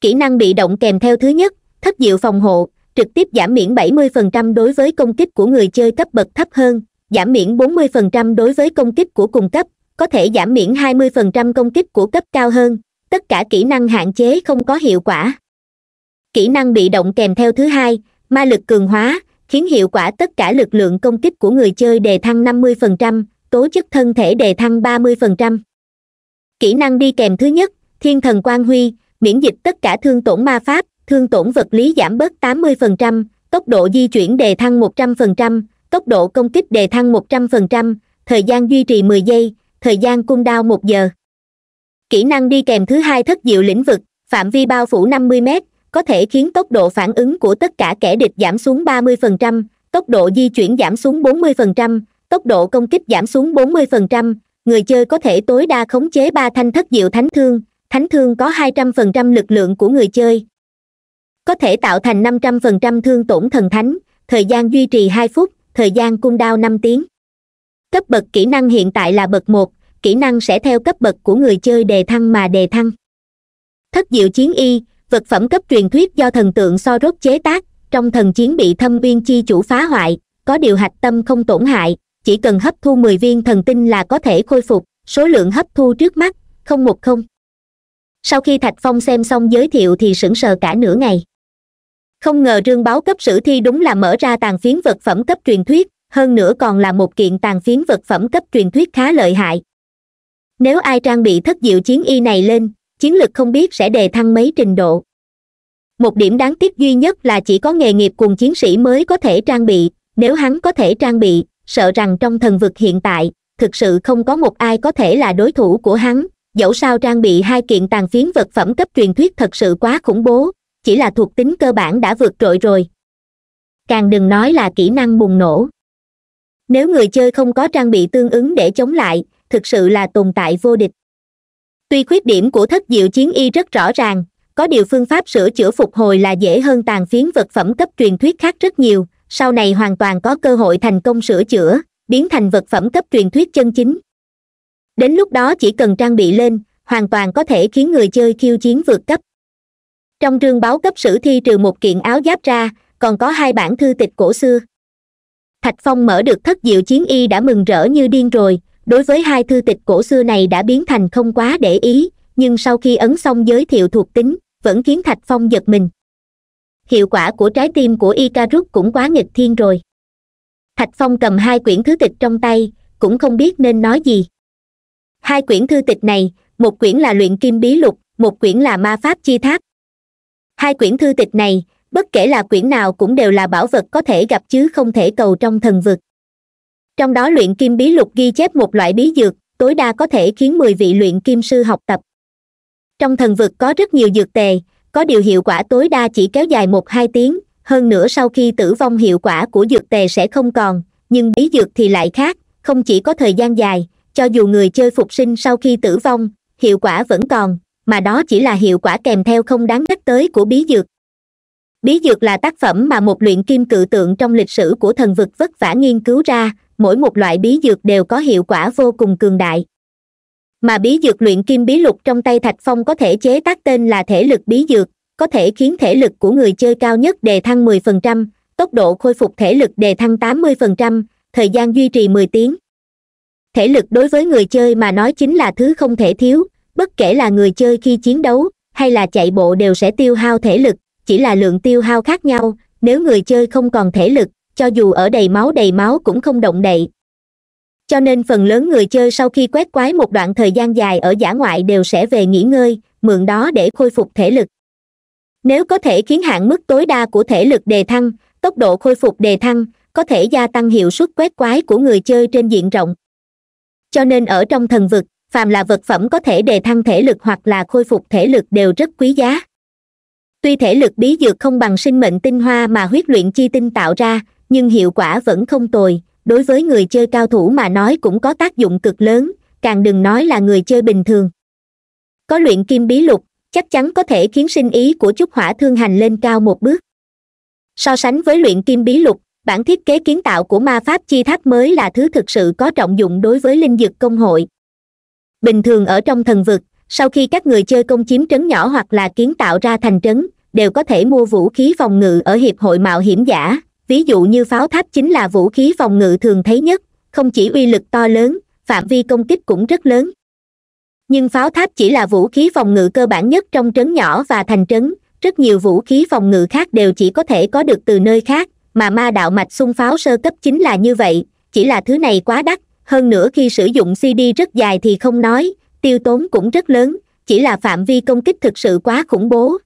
Kỹ năng bị động kèm theo thứ nhất, Thất Diệu Phòng Hộ, trực tiếp giảm miễn 70% đối với công kích của người chơi cấp bậc thấp hơn, giảm miễn 40% đối với công kích của cùng cấp, có thể giảm miễn 20% công kích của cấp cao hơn, tất cả kỹ năng hạn chế không có hiệu quả. Kỹ năng bị động kèm theo thứ hai, Ma Lực Cường Hóa, khiến hiệu quả tất cả lực lượng công kích của người chơi đề thăng 50%, tố chất thân thể đề thăng 30%. Kỹ năng đi kèm thứ nhất, Thiên Thần Quang Huy, miễn dịch tất cả thương tổn ma pháp, thương tổn vật lý giảm bớt 80%, tốc độ di chuyển đề thăng 100%, tốc độ công kích đề thăng 100%, thời gian duy trì 10 giây, thời gian cung đao 1 giờ. Kỹ năng đi kèm thứ hai Thất Diệu Lĩnh Vực, phạm vi bao phủ 50 m, có thể khiến tốc độ phản ứng của tất cả kẻ địch giảm xuống 30%, tốc độ di chuyển giảm xuống 40%, tốc độ công kích giảm xuống 40%, người chơi có thể tối đa khống chế 3 thanh Thất Diệu thánh thương có 200% lực lượng của người chơi. Có thể tạo thành 500% thương tổn thần thánh, thời gian duy trì 2 phút, thời gian cung đao 5 tiếng. Cấp bậc kỹ năng hiện tại là bậc 1, kỹ năng sẽ theo cấp bậc của người chơi đề thăng mà đề thăng. Thất Diệu Chiến Y, vật phẩm cấp truyền thuyết do thần tượng so rốt chế tác, trong thần chiến bị Thâm Uyên chi chủ phá hoại, có điều hạch tâm không tổn hại, chỉ cần hấp thu 10 viên thần tinh là có thể khôi phục, số lượng hấp thu trước mắt, 010. Sau khi Thạch Phong xem xong giới thiệu thì sững sờ cả nửa ngày. Không ngờ rương báo cấp sử thi đúng là mở ra tàn phiến vật phẩm cấp truyền thuyết, hơn nữa còn là một kiện tàn phiến vật phẩm cấp truyền thuyết khá lợi hại. Nếu ai trang bị Thất Diệu Chiến Y này lên, chiến lực không biết sẽ đề thăng mấy trình độ. Một điểm đáng tiếc duy nhất là chỉ có nghề nghiệp cùng chiến sĩ mới có thể trang bị, nếu hắn có thể trang bị, sợ rằng trong thần vực hiện tại, thực sự không có một ai có thể là đối thủ của hắn, dẫu sao trang bị 2 kiện tàn phiến vật phẩm cấp truyền thuyết thật sự quá khủng bố, chỉ là thuộc tính cơ bản đã vượt trội rồi. Càng đừng nói là kỹ năng bùng nổ. Nếu người chơi không có trang bị tương ứng để chống lại, thực sự là tồn tại vô địch. Tuy khuyết điểm của Thất Diệu Chiến Y rất rõ ràng, có điều phương pháp sửa chữa phục hồi là dễ hơn tàn phiến vật phẩm cấp truyền thuyết khác rất nhiều, sau này hoàn toàn có cơ hội thành công sửa chữa, biến thành vật phẩm cấp truyền thuyết chân chính. Đến lúc đó chỉ cần trang bị lên, hoàn toàn có thể khiến người chơi khiêu chiến vượt cấp. Trong rương báo cấp sử thi trừ một kiện áo giáp ra, còn có 2 bản thư tịch cổ xưa. Thạch Phong mở được Thất Diệu Chiến Y đã mừng rỡ như điên rồi, đối với 2 thư tịch cổ xưa này đã biến thành không quá để ý, nhưng sau khi ấn xong giới thiệu thuộc tính, vẫn khiến Thạch Phong giật mình. Hiệu quả của trái tim của Icarus cũng quá nghịch thiên rồi. Thạch Phong cầm 2 quyển thư tịch trong tay, cũng không biết nên nói gì. 2 quyển thư tịch này, một quyển là Luyện Kim Bí Lục, một quyển là Ma Pháp Chi Thác. 2 quyển thư tịch này, bất kể là quyển nào cũng đều là bảo vật có thể gặp chứ không thể cầu trong thần vực. Trong đó Luyện Kim Bí Lục ghi chép một loại bí dược, tối đa có thể khiến 10 vị luyện kim sư học tập. Trong thần vực có rất nhiều dược tề, có điều hiệu quả tối đa chỉ kéo dài 1-2 tiếng, hơn nữa sau khi tử vong hiệu quả của dược tề sẽ không còn, nhưng bí dược thì lại khác, không chỉ có thời gian dài, cho dù người chơi phục sinh sau khi tử vong, hiệu quả vẫn còn, mà đó chỉ là hiệu quả kèm theo không đáng nhắc tới của bí dược. Bí dược là tác phẩm mà một luyện kim cự tượng trong lịch sử của thần vực vất vả nghiên cứu ra, mỗi một loại bí dược đều có hiệu quả vô cùng cường đại. Mà bí dược Luyện Kim Bí Lục trong tay Thạch Phong có thể chế tác tên là Thể Lực Bí Dược, có thể khiến thể lực của người chơi cao nhất đề thăng 10%, tốc độ khôi phục thể lực đề thăng 80%, thời gian duy trì 10 tiếng. Thể lực đối với người chơi mà nói chính là thứ không thể thiếu, bất kể là người chơi khi chiến đấu hay là chạy bộ đều sẽ tiêu hao thể lực, chỉ là lượng tiêu hao khác nhau, nếu người chơi không còn thể lực, cho dù ở đầy máu cũng không động đậy. Cho nên phần lớn người chơi sau khi quét quái một đoạn thời gian dài ở dã ngoại đều sẽ về nghỉ ngơi, mượn đó để khôi phục thể lực. Nếu có thể khiến hạn mức tối đa của thể lực đề thăng, tốc độ khôi phục đề thăng, có thể gia tăng hiệu suất quét quái của người chơi trên diện rộng. Cho nên ở trong thần vực, phàm là vật phẩm có thể đề thăng thể lực hoặc là khôi phục thể lực đều rất quý giá. Tuy thể lực bí dược không bằng sinh mệnh tinh hoa mà huyết luyện chi tinh tạo ra, nhưng hiệu quả vẫn không tồi, đối với người chơi cao thủ mà nói cũng có tác dụng cực lớn, càng đừng nói là người chơi bình thường. Có luyện kim bí lục, chắc chắn có thể khiến sinh ý của Trúc Hỏa Thương Hành lên cao một bước. So sánh với luyện kim bí lục, bản thiết kế kiến tạo của ma pháp chi tháp mới là thứ thực sự có trọng dụng đối với Linh Dực Công Hội. Bình thường ở trong thần vực, sau khi các người chơi công chiếm trấn nhỏ hoặc là kiến tạo ra thành trấn, đều có thể mua vũ khí phòng ngự ở hiệp hội mạo hiểm giả, ví dụ như pháo tháp chính là vũ khí phòng ngự thường thấy nhất, không chỉ uy lực to lớn, phạm vi công kích cũng rất lớn. Nhưng pháo tháp chỉ là vũ khí phòng ngự cơ bản nhất trong trấn nhỏ và thành trấn, rất nhiều vũ khí phòng ngự khác đều chỉ có thể có được từ nơi khác, mà ma đạo mạch xung pháo sơ cấp chính là như vậy, chỉ là thứ này quá đắt, hơn nữa khi sử dụng CD rất dài thì không nói, tiêu tốn cũng rất lớn, chỉ là phạm vi công kích thực sự quá khủng bố.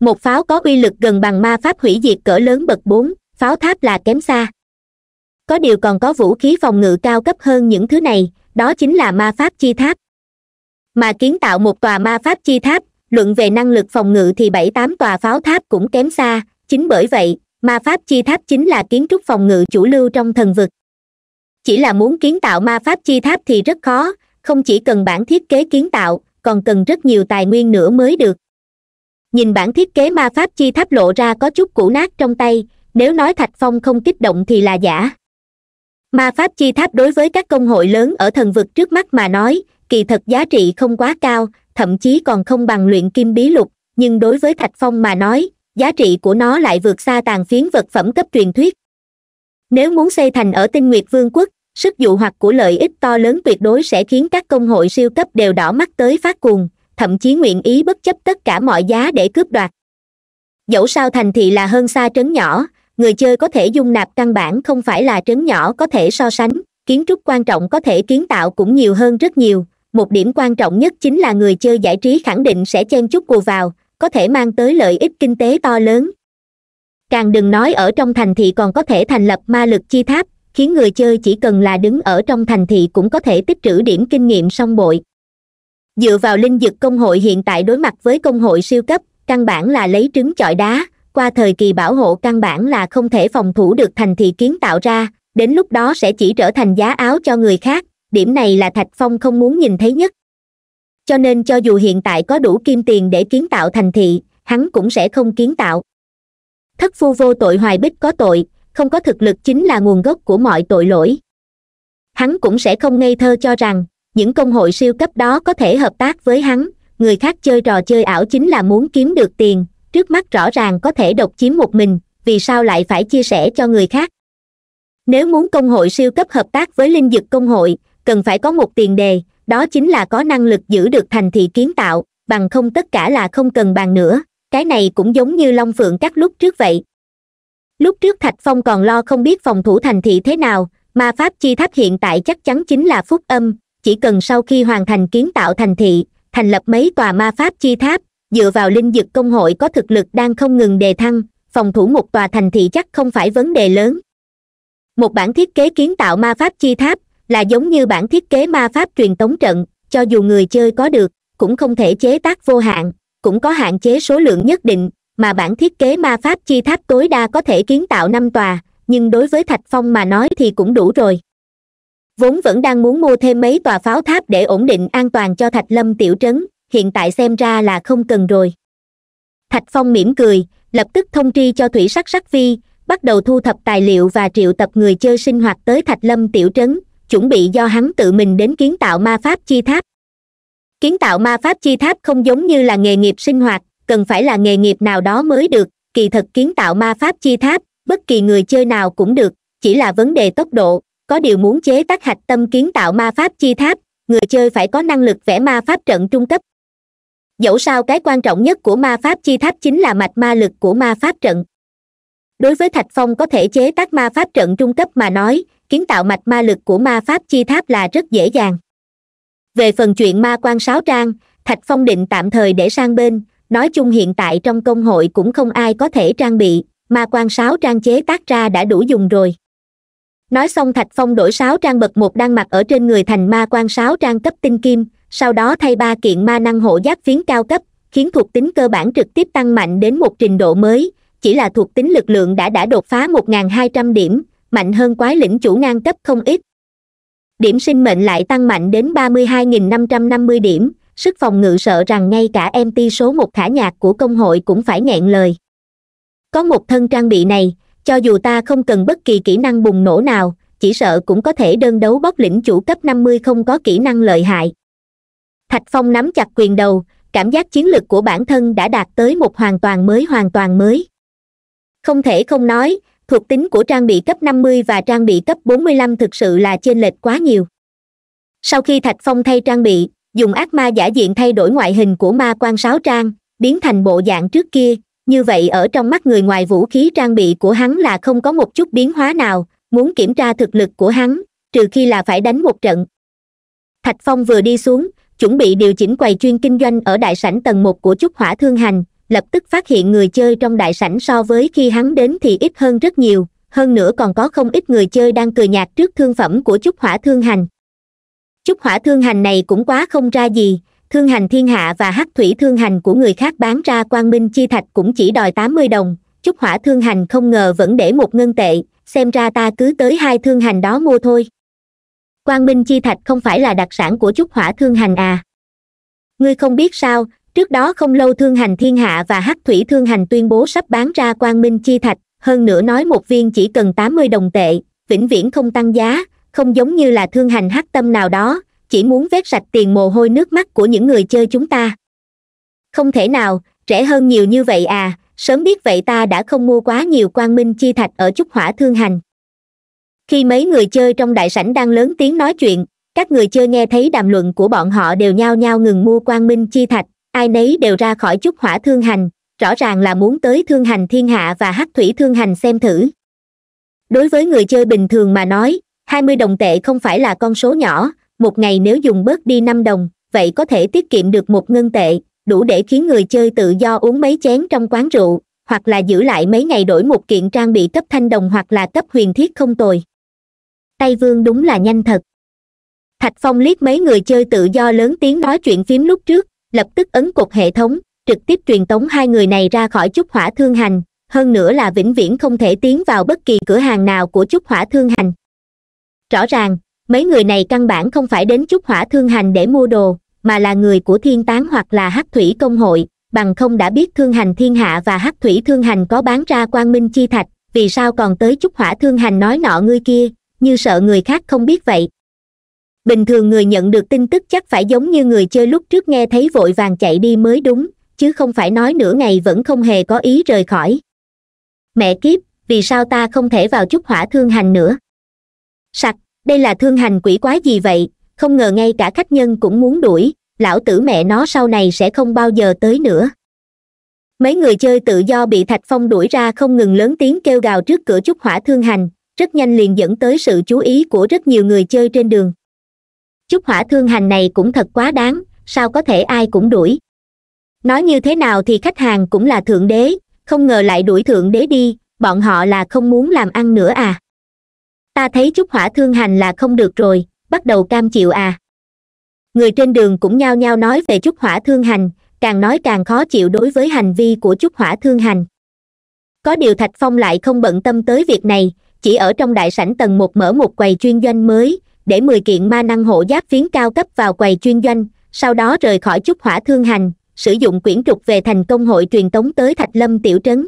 Một pháo có uy lực gần bằng ma pháp hủy diệt cỡ lớn bậc 4, pháo tháp là kém xa. Có điều còn có vũ khí phòng ngự cao cấp hơn những thứ này, đó chính là ma pháp chi tháp. Mà kiến tạo một tòa ma pháp chi tháp, luận về năng lực phòng ngự thì 7-8 tòa pháo tháp cũng kém xa, chính bởi vậy, ma pháp chi tháp chính là kiến trúc phòng ngự chủ lưu trong thần vực. Chỉ là muốn kiến tạo ma pháp chi tháp thì rất khó, không chỉ cần bản thiết kế kiến tạo, còn cần rất nhiều tài nguyên nữa mới được. Nhìn bản thiết kế ma pháp chi tháp lộ ra có chút cũ nát trong tay, nếu nói Thạch Phong không kích động thì là giả. Ma pháp chi tháp đối với các công hội lớn ở thần vực trước mắt mà nói, kỳ thật giá trị không quá cao, thậm chí còn không bằng luyện kim bí lục, nhưng đối với Thạch Phong mà nói, giá trị của nó lại vượt xa tàn phiến vật phẩm cấp truyền thuyết. Nếu muốn xây thành ở Tinh Nguyệt Vương quốc, sức dụ hoặc của lợi ích to lớn tuyệt đối sẽ khiến các công hội siêu cấp đều đỏ mắt tới phát cuồng, thậm chí nguyện ý bất chấp tất cả mọi giá để cướp đoạt. Dẫu sao thành thị là hơn xa trấn nhỏ, người chơi có thể dung nạp căn bản không phải là trấn nhỏ có thể so sánh, kiến trúc quan trọng có thể kiến tạo cũng nhiều hơn rất nhiều. Một điểm quan trọng nhất chính là người chơi giải trí khẳng định sẽ chen chút cù vào, có thể mang tới lợi ích kinh tế to lớn. Càng đừng nói ở trong thành thị còn có thể thành lập ma lực chi tháp, khiến người chơi chỉ cần là đứng ở trong thành thị cũng có thể tích trữ điểm kinh nghiệm song bội. Dựa vào Linh Dực Công Hội hiện tại đối mặt với công hội siêu cấp, căn bản là lấy trứng chọi đá, qua thời kỳ bảo hộ căn bản là không thể phòng thủ được thành thị kiến tạo ra, đến lúc đó sẽ chỉ trở thành giá áo cho người khác. Điểm này là Thạch Phong không muốn nhìn thấy nhất. Cho nên cho dù hiện tại có đủ kim tiền để kiến tạo thành thị, hắn cũng sẽ không kiến tạo. Thất phu vô tội hoài bích có tội, không có thực lực chính là nguồn gốc của mọi tội lỗi. Hắn cũng sẽ không ngây thơ cho rằng, những công hội siêu cấp đó có thể hợp tác với hắn, người khác chơi trò chơi ảo chính là muốn kiếm được tiền, trước mắt rõ ràng có thể độc chiếm một mình, vì sao lại phải chia sẻ cho người khác. Nếu muốn công hội siêu cấp hợp tác với Linh Dực Công Hội, cần phải có một tiền đề, đó chính là có năng lực giữ được thành thị kiến tạo, bằng không tất cả là không cần bàn nữa, cái này cũng giống như Long Phượng Các lúc trước vậy. Lúc trước Thạch Phong còn lo không biết phòng thủ thành thị thế nào, ma pháp chi tháp hiện tại chắc chắn chính là phúc âm, chỉ cần sau khi hoàn thành kiến tạo thành thị, thành lập mấy tòa ma pháp chi tháp, dựa vào Linh Dực Công Hội có thực lực đang không ngừng đề thăng, phòng thủ một tòa thành thị chắc không phải vấn đề lớn. Một bản thiết kế kiến tạo ma pháp chi tháp là giống như bản thiết kế ma pháp truyền tống trận, cho dù người chơi có được, cũng không thể chế tác vô hạn, cũng có hạn chế số lượng nhất định, mà bản thiết kế ma pháp chi tháp tối đa có thể kiến tạo 5 tòa, nhưng đối với Thạch Phong mà nói thì cũng đủ rồi. Vốn vẫn đang muốn mua thêm mấy tòa pháo tháp để ổn định an toàn cho Thạch Lâm Tiểu Trấn, hiện tại xem ra là không cần rồi. Thạch Phong mỉm cười, lập tức thông tri cho Thủy Sắc Sắc Phi, bắt đầu thu thập tài liệu và triệu tập người chơi sinh hoạt tới Thạch Lâm Tiểu Trấn, chuẩn bị do hắn tự mình đến kiến tạo ma pháp chi tháp. Kiến tạo ma pháp chi tháp không giống như là nghề nghiệp sinh hoạt, cần phải là nghề nghiệp nào đó mới được, kỳ thật kiến tạo ma pháp chi tháp, bất kỳ người chơi nào cũng được, chỉ là vấn đề tốc độ, có điều muốn chế tác hạch tâm kiến tạo ma pháp chi tháp, người chơi phải có năng lực vẽ ma pháp trận trung cấp. Dẫu sao cái quan trọng nhất của ma pháp chi tháp chính là mạch ma lực của ma pháp trận. Đối với Thạch Phong có thể chế tác ma pháp trận trung cấp mà nói, kiến tạo mạch ma lực của ma pháp chi tháp là rất dễ dàng. Về phần chuyện ma quan 6 trang, Thạch Phong định tạm thời để sang bên, nói chung hiện tại trong công hội cũng không ai có thể trang bị, mà quan sáo trang chế tác ra đã đủ dùng rồi. Nói xong, Thạch Phong đổi sáo trang bậc một đang mặc ở trên người thành ma quan sáo trang cấp tinh kim, sau đó thay 3 kiện ma năng hộ giáp phiến cao cấp, khiến thuộc tính cơ bản trực tiếp tăng mạnh đến một trình độ mới, chỉ là thuộc tính lực lượng đã đột phá 1.200 điểm, mạnh hơn quái lĩnh chủ ngang cấp không ít. Điểm sinh mệnh lại tăng mạnh đến 32.550 điểm, sức phòng ngự sợ rằng ngay cả MT số 1 khả nhạc của công hội cũng phải nghẹn lời. Có một thân trang bị này, cho dù ta không cần bất kỳ kỹ năng bùng nổ nào, chỉ sợ cũng có thể đơn đấu bóc lĩnh chủ cấp 50 không có kỹ năng lợi hại. Thạch Phong nắm chặt quyền đầu, cảm giác chiến lực của bản thân đã đạt tới một hoàn toàn mới. Không thể không nói, thuộc tính của trang bị cấp 50 và trang bị cấp 45 thực sự là chênh lệch quá nhiều. Sau khi Thạch Phong thay trang bị, dùng ác ma giả diện thay đổi ngoại hình của ma quan sáo trang, biến thành bộ dạng trước kia, như vậy ở trong mắt người ngoài vũ khí trang bị của hắn là không có một chút biến hóa nào, muốn kiểm tra thực lực của hắn, trừ khi là phải đánh một trận. Thạch Phong vừa đi xuống, chuẩn bị điều chỉnh quầy chuyên kinh doanh ở đại sảnh tầng 1 của Trúc Hỏa Thương Hành, lập tức phát hiện người chơi trong đại sảnh so với khi hắn đến thì ít hơn rất nhiều, hơn nữa còn có không ít người chơi đang cười nhạt trước thương phẩm của Trúc Hỏa Thương Hành. Trúc Hỏa Thương Hành này cũng quá không ra gì, Thương Hành Thiên Hạ và Hắc Thủy Thương Hành của người khác bán ra Quang Minh Chi Thạch cũng chỉ đòi 80 đồng, Trúc Hỏa Thương Hành không ngờ vẫn để 1 ngân tệ, xem ra ta cứ tới 2 thương hành đó mua thôi. Quang Minh Chi Thạch không phải là đặc sản của Trúc Hỏa Thương Hành à? Ngươi không biết sao, trước đó không lâu Thương Hành Thiên Hạ và Hắc Thủy Thương Hành tuyên bố sắp bán ra Quang Minh Chi Thạch, hơn nữa nói một viên chỉ cần 80 đồng tệ, vĩnh viễn không tăng giá, không giống như là Thương Hành Hắc Tâm nào đó, chỉ muốn vét sạch tiền mồ hôi nước mắt của những người chơi chúng ta. Không thể nào, rẻ hơn nhiều như vậy à, sớm biết vậy ta đã không mua quá nhiều Quang Minh Chi Thạch ở Trúc Hỏa Thương Hành. Khi mấy người chơi trong đại sảnh đang lớn tiếng nói chuyện, các người chơi nghe thấy đàm luận của bọn họ đều nhao nhao ngừng mua Quang Minh Chi Thạch, ai nấy đều ra khỏi Trúc Hỏa Thương Hành, rõ ràng là muốn tới Thương Hành Thiên Hạ và Hắc Thủy Thương Hành xem thử. Đối với người chơi bình thường mà nói, 20 đồng tệ không phải là con số nhỏ, một ngày nếu dùng bớt đi 5 đồng, vậy có thể tiết kiệm được 1 ngân tệ, đủ để khiến người chơi tự do uống mấy chén trong quán rượu, hoặc là giữ lại mấy ngày đổi một kiện trang bị cấp thanh đồng hoặc là cấp huyền thiết không tồi. Tây Vương đúng là nhanh thật. Thạch Phong liếc mấy người chơi tự do lớn tiếng nói chuyện phím lúc trước, lập tức ấn cột hệ thống, trực tiếp truyền tống 2 người này ra khỏi Trúc Hỏa Thương Hành, hơn nữa là vĩnh viễn không thể tiến vào bất kỳ cửa hàng nào của Trúc Hỏa Thương Hành. Rõ ràng, mấy người này căn bản không phải đến Trúc Hỏa Thương Hành để mua đồ, mà là người của Thiên Tán hoặc là Hắc Thủy Công Hội, bằng không đã biết Thương Hành Thiên Hạ và Hắc Thủy Thương Hành có bán ra Quang Minh Chi Thạch, vì sao còn tới Trúc Hỏa Thương Hành nói nọ ngươi kia, như sợ người khác không biết vậy. Bình thường người nhận được tin tức chắc phải giống như người chơi lúc trước nghe thấy vội vàng chạy đi mới đúng, chứ không phải nói nửa ngày vẫn không hề có ý rời khỏi. Mẹ kiếp, vì sao ta không thể vào Trúc Hỏa Thương Hành nữa? Sặc, đây là thương hành quỷ quái gì vậy, không ngờ ngay cả khách nhân cũng muốn đuổi, lão tử mẹ nó sau này sẽ không bao giờ tới nữa. Mấy người chơi tự do bị Thạch Phong đuổi ra không ngừng lớn tiếng kêu gào trước cửa Trúc Hỏa Thương Hành, rất nhanh liền dẫn tới sự chú ý của rất nhiều người chơi trên đường. Trúc Hỏa Thương Hành này cũng thật quá đáng, sao có thể ai cũng đuổi. Nói như thế nào thì khách hàng cũng là thượng đế, không ngờ lại đuổi thượng đế đi, bọn họ là không muốn làm ăn nữa à. Ta thấy Trúc Hỏa Thương Hành là không được rồi, bắt đầu cam chịu à. Người trên đường cũng nhao nhao nói về Trúc Hỏa Thương Hành, càng nói càng khó chịu đối với hành vi của Trúc Hỏa Thương Hành. Có điều Thạch Phong lại không bận tâm tới việc này, chỉ ở trong đại sảnh tầng 1 mở một quầy chuyên doanh mới, để 10 kiện ma năng hộ giáp phiến cao cấp vào quầy chuyên doanh, sau đó rời khỏi Trúc Hỏa Thương Hành, sử dụng quyển trục về thành công hội truyền tống tới Thạch Lâm Tiểu Trấn.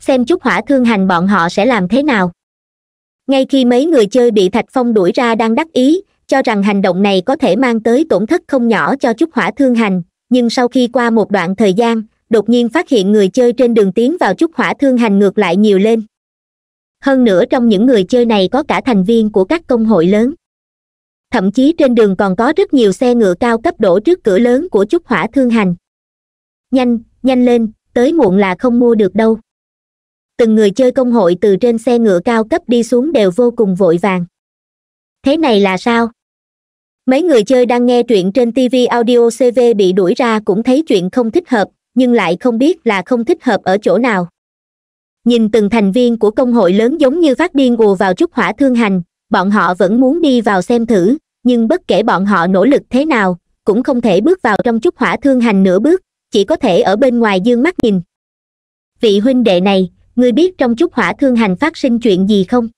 Xem Trúc Hỏa Thương Hành bọn họ sẽ làm thế nào. Ngay khi mấy người chơi bị Thạch Phong đuổi ra đang đắc ý, cho rằng hành động này có thể mang tới tổn thất không nhỏ cho Trúc Hỏa Thương Hành, nhưng sau khi qua một đoạn thời gian, đột nhiên phát hiện người chơi trên đường tiến vào Trúc Hỏa Thương Hành ngược lại nhiều lên. Hơn nữa trong những người chơi này có cả thành viên của các công hội lớn. Thậm chí trên đường còn có rất nhiều xe ngựa cao cấp đổ trước cửa lớn của Trúc Hỏa Thương Hành. Nhanh lên, tới muộn là không mua được đâu. Từng người chơi công hội từ trên xe ngựa cao cấp đi xuống đều vô cùng vội vàng. Thế này là sao? Mấy người chơi đang nghe chuyện trên TV audio CV bị đuổi ra cũng thấy chuyện không thích hợp, nhưng lại không biết là không thích hợp ở chỗ nào. nhìn từng thành viên của công hội lớn giống như phát điên ùa vào Trúc Hỏa Thương Hành, bọn họ vẫn muốn đi vào xem thử, nhưng bất kể bọn họ nỗ lực thế nào, cũng không thể bước vào trong Trúc Hỏa Thương Hành nửa bước, chỉ có thể ở bên ngoài dương mắt nhìn. Vị huynh đệ này, ngươi biết trong Trúc Hỏa Thương Hành phát sinh chuyện gì không?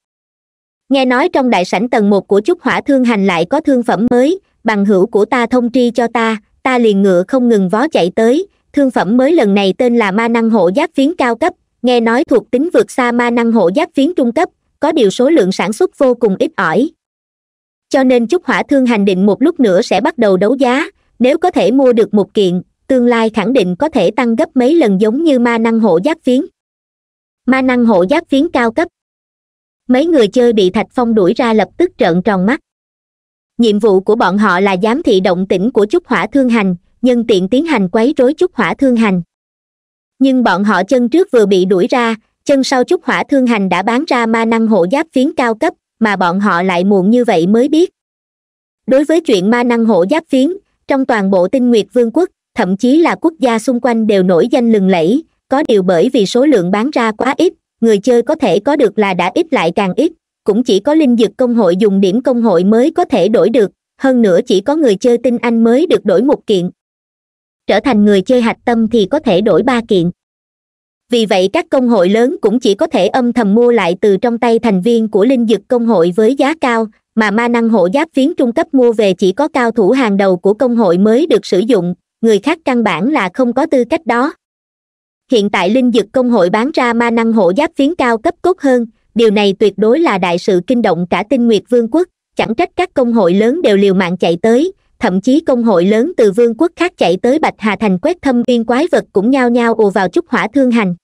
Nghe nói trong đại sảnh tầng 1 của Trúc Hỏa Thương Hành lại có thương phẩm mới, bằng hữu của ta thông tri cho ta, ta liền ngựa không ngừng vó chạy tới. Thương phẩm mới lần này tên là ma năng hộ giáp phiến cao cấp, nghe nói thuộc tính vượt xa ma năng hộ giáp phiến trung cấp, có điều số lượng sản xuất vô cùng ít ỏi. Cho nên Trúc Hỏa Thương Hành định một lúc nữa sẽ bắt đầu đấu giá, nếu có thể mua được một kiện, tương lai khẳng định có thể tăng gấp mấy lần giống như ma năng hộ giáp phiến. Ma năng hộ giáp phiến cao cấp. Mấy người chơi bị Thạch Phong đuổi ra lập tức trợn tròn mắt. Nhiệm vụ của bọn họ là giám thị động tĩnh của Trúc Hỏa Thương Hành, nhân tiện tiến hành quấy rối Trúc Hỏa Thương Hành. Nhưng bọn họ chân trước vừa bị đuổi ra, chân sau Trúc Hỏa Thương Hành đã bán ra ma năng hộ giáp phiến cao cấp, mà bọn họ lại muộn như vậy mới biết. Đối với chuyện ma năng hộ giáp phiến, trong toàn bộ Tinh Nguyệt Vương Quốc, thậm chí là quốc gia xung quanh đều nổi danh lừng lẫy, có điều bởi vì số lượng bán ra quá ít, người chơi có thể có được là đã ít lại càng ít, cũng chỉ có Linh Dực Công Hội dùng điểm công hội mới có thể đổi được, hơn nữa chỉ có người chơi tinh anh mới được đổi một kiện. Trở thành người chơi hạch tâm thì có thể đổi 3 kiện. Vì vậy các công hội lớn cũng chỉ có thể âm thầm mua lại từ trong tay thành viên của Linh Dực Công Hội với giá cao, mà ma năng hộ giáp phiến trung cấp mua về chỉ có cao thủ hàng đầu của công hội mới được sử dụng, người khác căn bản là không có tư cách đó. Hiện tại Linh Dực Công Hội bán ra ma năng hộ giáp phiến cao cấp cốt hơn, điều này tuyệt đối là đại sự kinh động cả Tinh Nguyệt Vương Quốc, chẳng trách các công hội lớn đều liều mạng chạy tới. Thậm chí công hội lớn từ vương quốc khác chạy tới Bạch Hà Thành quét thâm viên quái vật cũng nhao nhao ùa vào Trúc Hỏa Thương Hành.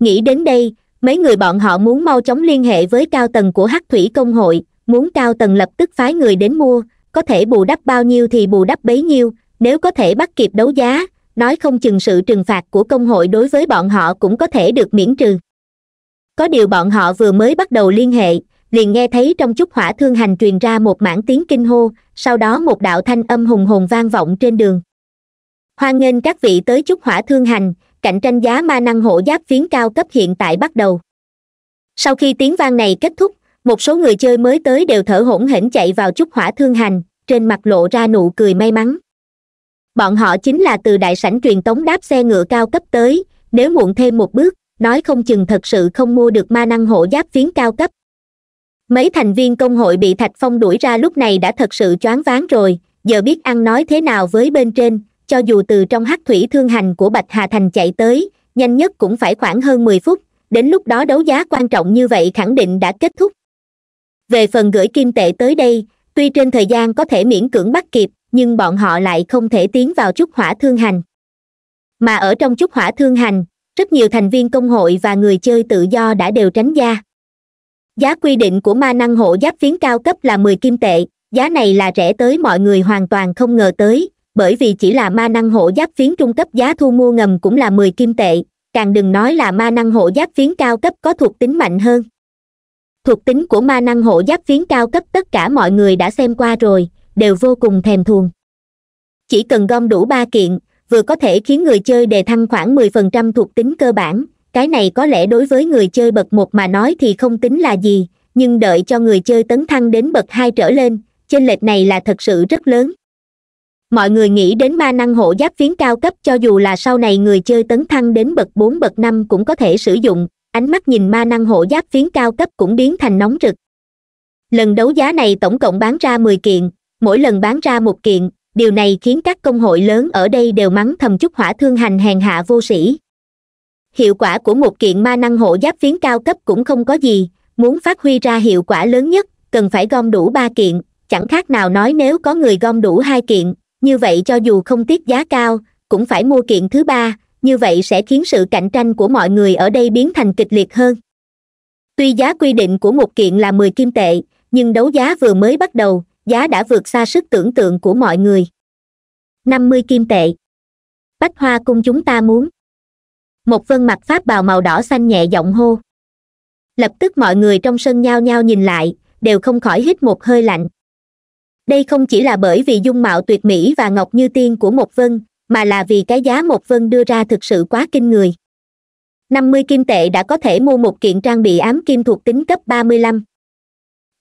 Nghĩ đến đây, mấy người bọn họ muốn mau chóng liên hệ với cao tầng của Hắc Thủy Công Hội, muốn cao tầng lập tức phái người đến mua, có thể bù đắp bao nhiêu thì bù đắp bấy nhiêu, nếu có thể bắt kịp đấu giá, nói không chừng sự trừng phạt của công hội đối với bọn họ cũng có thể được miễn trừ. Có điều bọn họ vừa mới bắt đầu liên hệ, liền nghe thấy trong Trúc Hỏa Thương Hành truyền ra một mảng tiếng kinh hô, sau đó một đạo thanh âm hùng hồn vang vọng trên đường. Hoan nghênh các vị tới Trúc Hỏa Thương Hành, cạnh tranh giá ma năng hộ giáp phiến cao cấp hiện tại bắt đầu. Sau khi tiếng vang này kết thúc, một số người chơi mới tới đều thở hổn hển chạy vào Trúc Hỏa Thương Hành, trên mặt lộ ra nụ cười may mắn. Bọn họ chính là từ đại sảnh truyền tống đáp xe ngựa cao cấp tới, nếu muộn thêm một bước, nói không chừng thật sự không mua được ma năng hộ giáp phiến cao cấp. Mấy thành viên công hội bị Thạch Phong đuổi ra lúc này đã thật sự choáng váng rồi, giờ biết ăn nói thế nào với bên trên, cho dù từ trong Hắc Thủy Thương Hành của Bạch Hà Thành chạy tới, nhanh nhất cũng phải khoảng hơn 10 phút, đến lúc đó đấu giá quan trọng như vậy khẳng định đã kết thúc. Về phần gửi kim tệ tới đây, tuy trên thời gian có thể miễn cưỡng bắt kịp, nhưng bọn họ lại không thể tiến vào Trúc Hỏa Thương Hành. Mà ở trong Trúc Hỏa Thương Hành, rất nhiều thành viên công hội và người chơi tự do đã đều tránh ra. Giá quy định của ma năng hộ giáp phiến cao cấp là 10 kim tệ, giá này là rẻ tới mọi người hoàn toàn không ngờ tới, bởi vì chỉ là ma năng hộ giáp phiến trung cấp giá thu mua ngầm cũng là 10 kim tệ, càng đừng nói là ma năng hộ giáp phiến cao cấp có thuộc tính mạnh hơn. Thuộc tính của ma năng hộ giáp phiến cao cấp tất cả mọi người đã xem qua rồi, đều vô cùng thèm thuồng. Chỉ cần gom đủ 3 kiện, vừa có thể khiến người chơi đề thăng khoảng 10% thuộc tính cơ bản. Cái này có lẽ đối với người chơi bậc 1 mà nói thì không tính là gì, nhưng đợi cho người chơi tấn thăng đến bậc 2 trở lên, chênh lệch này là thật sự rất lớn. Mọi người nghĩ đến ma năng hộ giáp phiến cao cấp cho dù là sau này người chơi tấn thăng đến bậc 4 bậc 5 cũng có thể sử dụng, ánh mắt nhìn ma năng hộ giáp phiến cao cấp cũng biến thành nóng rực. Lần đấu giá này tổng cộng bán ra 10 kiện, mỗi lần bán ra 1 kiện, điều này khiến các công hội lớn ở đây đều mắng thầm Trúc Hỏa Thương Hành hèn hạ vô sỉ. Hiệu quả của một kiện ma năng hộ giáp phiến cao cấp cũng không có gì, muốn phát huy ra hiệu quả lớn nhất, cần phải gom đủ 3 kiện, chẳng khác nào nói nếu có người gom đủ 2 kiện, như vậy cho dù không tiết giá cao, cũng phải mua kiện thứ 3, như vậy sẽ khiến sự cạnh tranh của mọi người ở đây biến thành kịch liệt hơn. Tuy giá quy định của một kiện là 10 kim tệ, nhưng đấu giá vừa mới bắt đầu, giá đã vượt xa sức tưởng tượng của mọi người. 50 kim tệ. Bách Hoa Cung chúng ta muốn. Mộc Vân mặc pháp bào màu đỏ xanh nhẹ giọng hô. Lập tức mọi người trong sân nhao nhao nhìn lại, đều không khỏi hít một hơi lạnh. Đây không chỉ là bởi vì dung mạo tuyệt mỹ và ngọc như tiên của Mộc Vân, mà là vì cái giá Mộc Vân đưa ra thực sự quá kinh người. 50 kim tệ đã có thể mua một kiện trang bị ám kim thuộc tính cấp 35.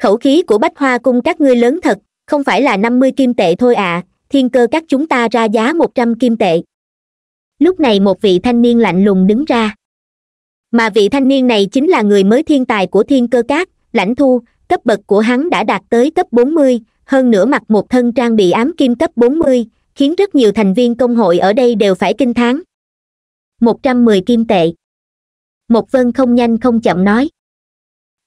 Khẩu khí của Bách Hoa Cung các ngươi lớn thật, không phải là 50 kim tệ thôi à, Thiên Cơ Các chúng ta ra giá 100 kim tệ. Lúc này một vị thanh niên lạnh lùng đứng ra. Mà vị thanh niên này chính là người mới thiên tài của Thiên Cơ Các, Lãnh Thu, cấp bậc của hắn đã đạt tới cấp 40, hơn nữa mặc một thân trang bị ám kim cấp 40, khiến rất nhiều thành viên công hội ở đây đều phải kinh thán. 110 kim tệ. Mộc Vân không nhanh không chậm nói.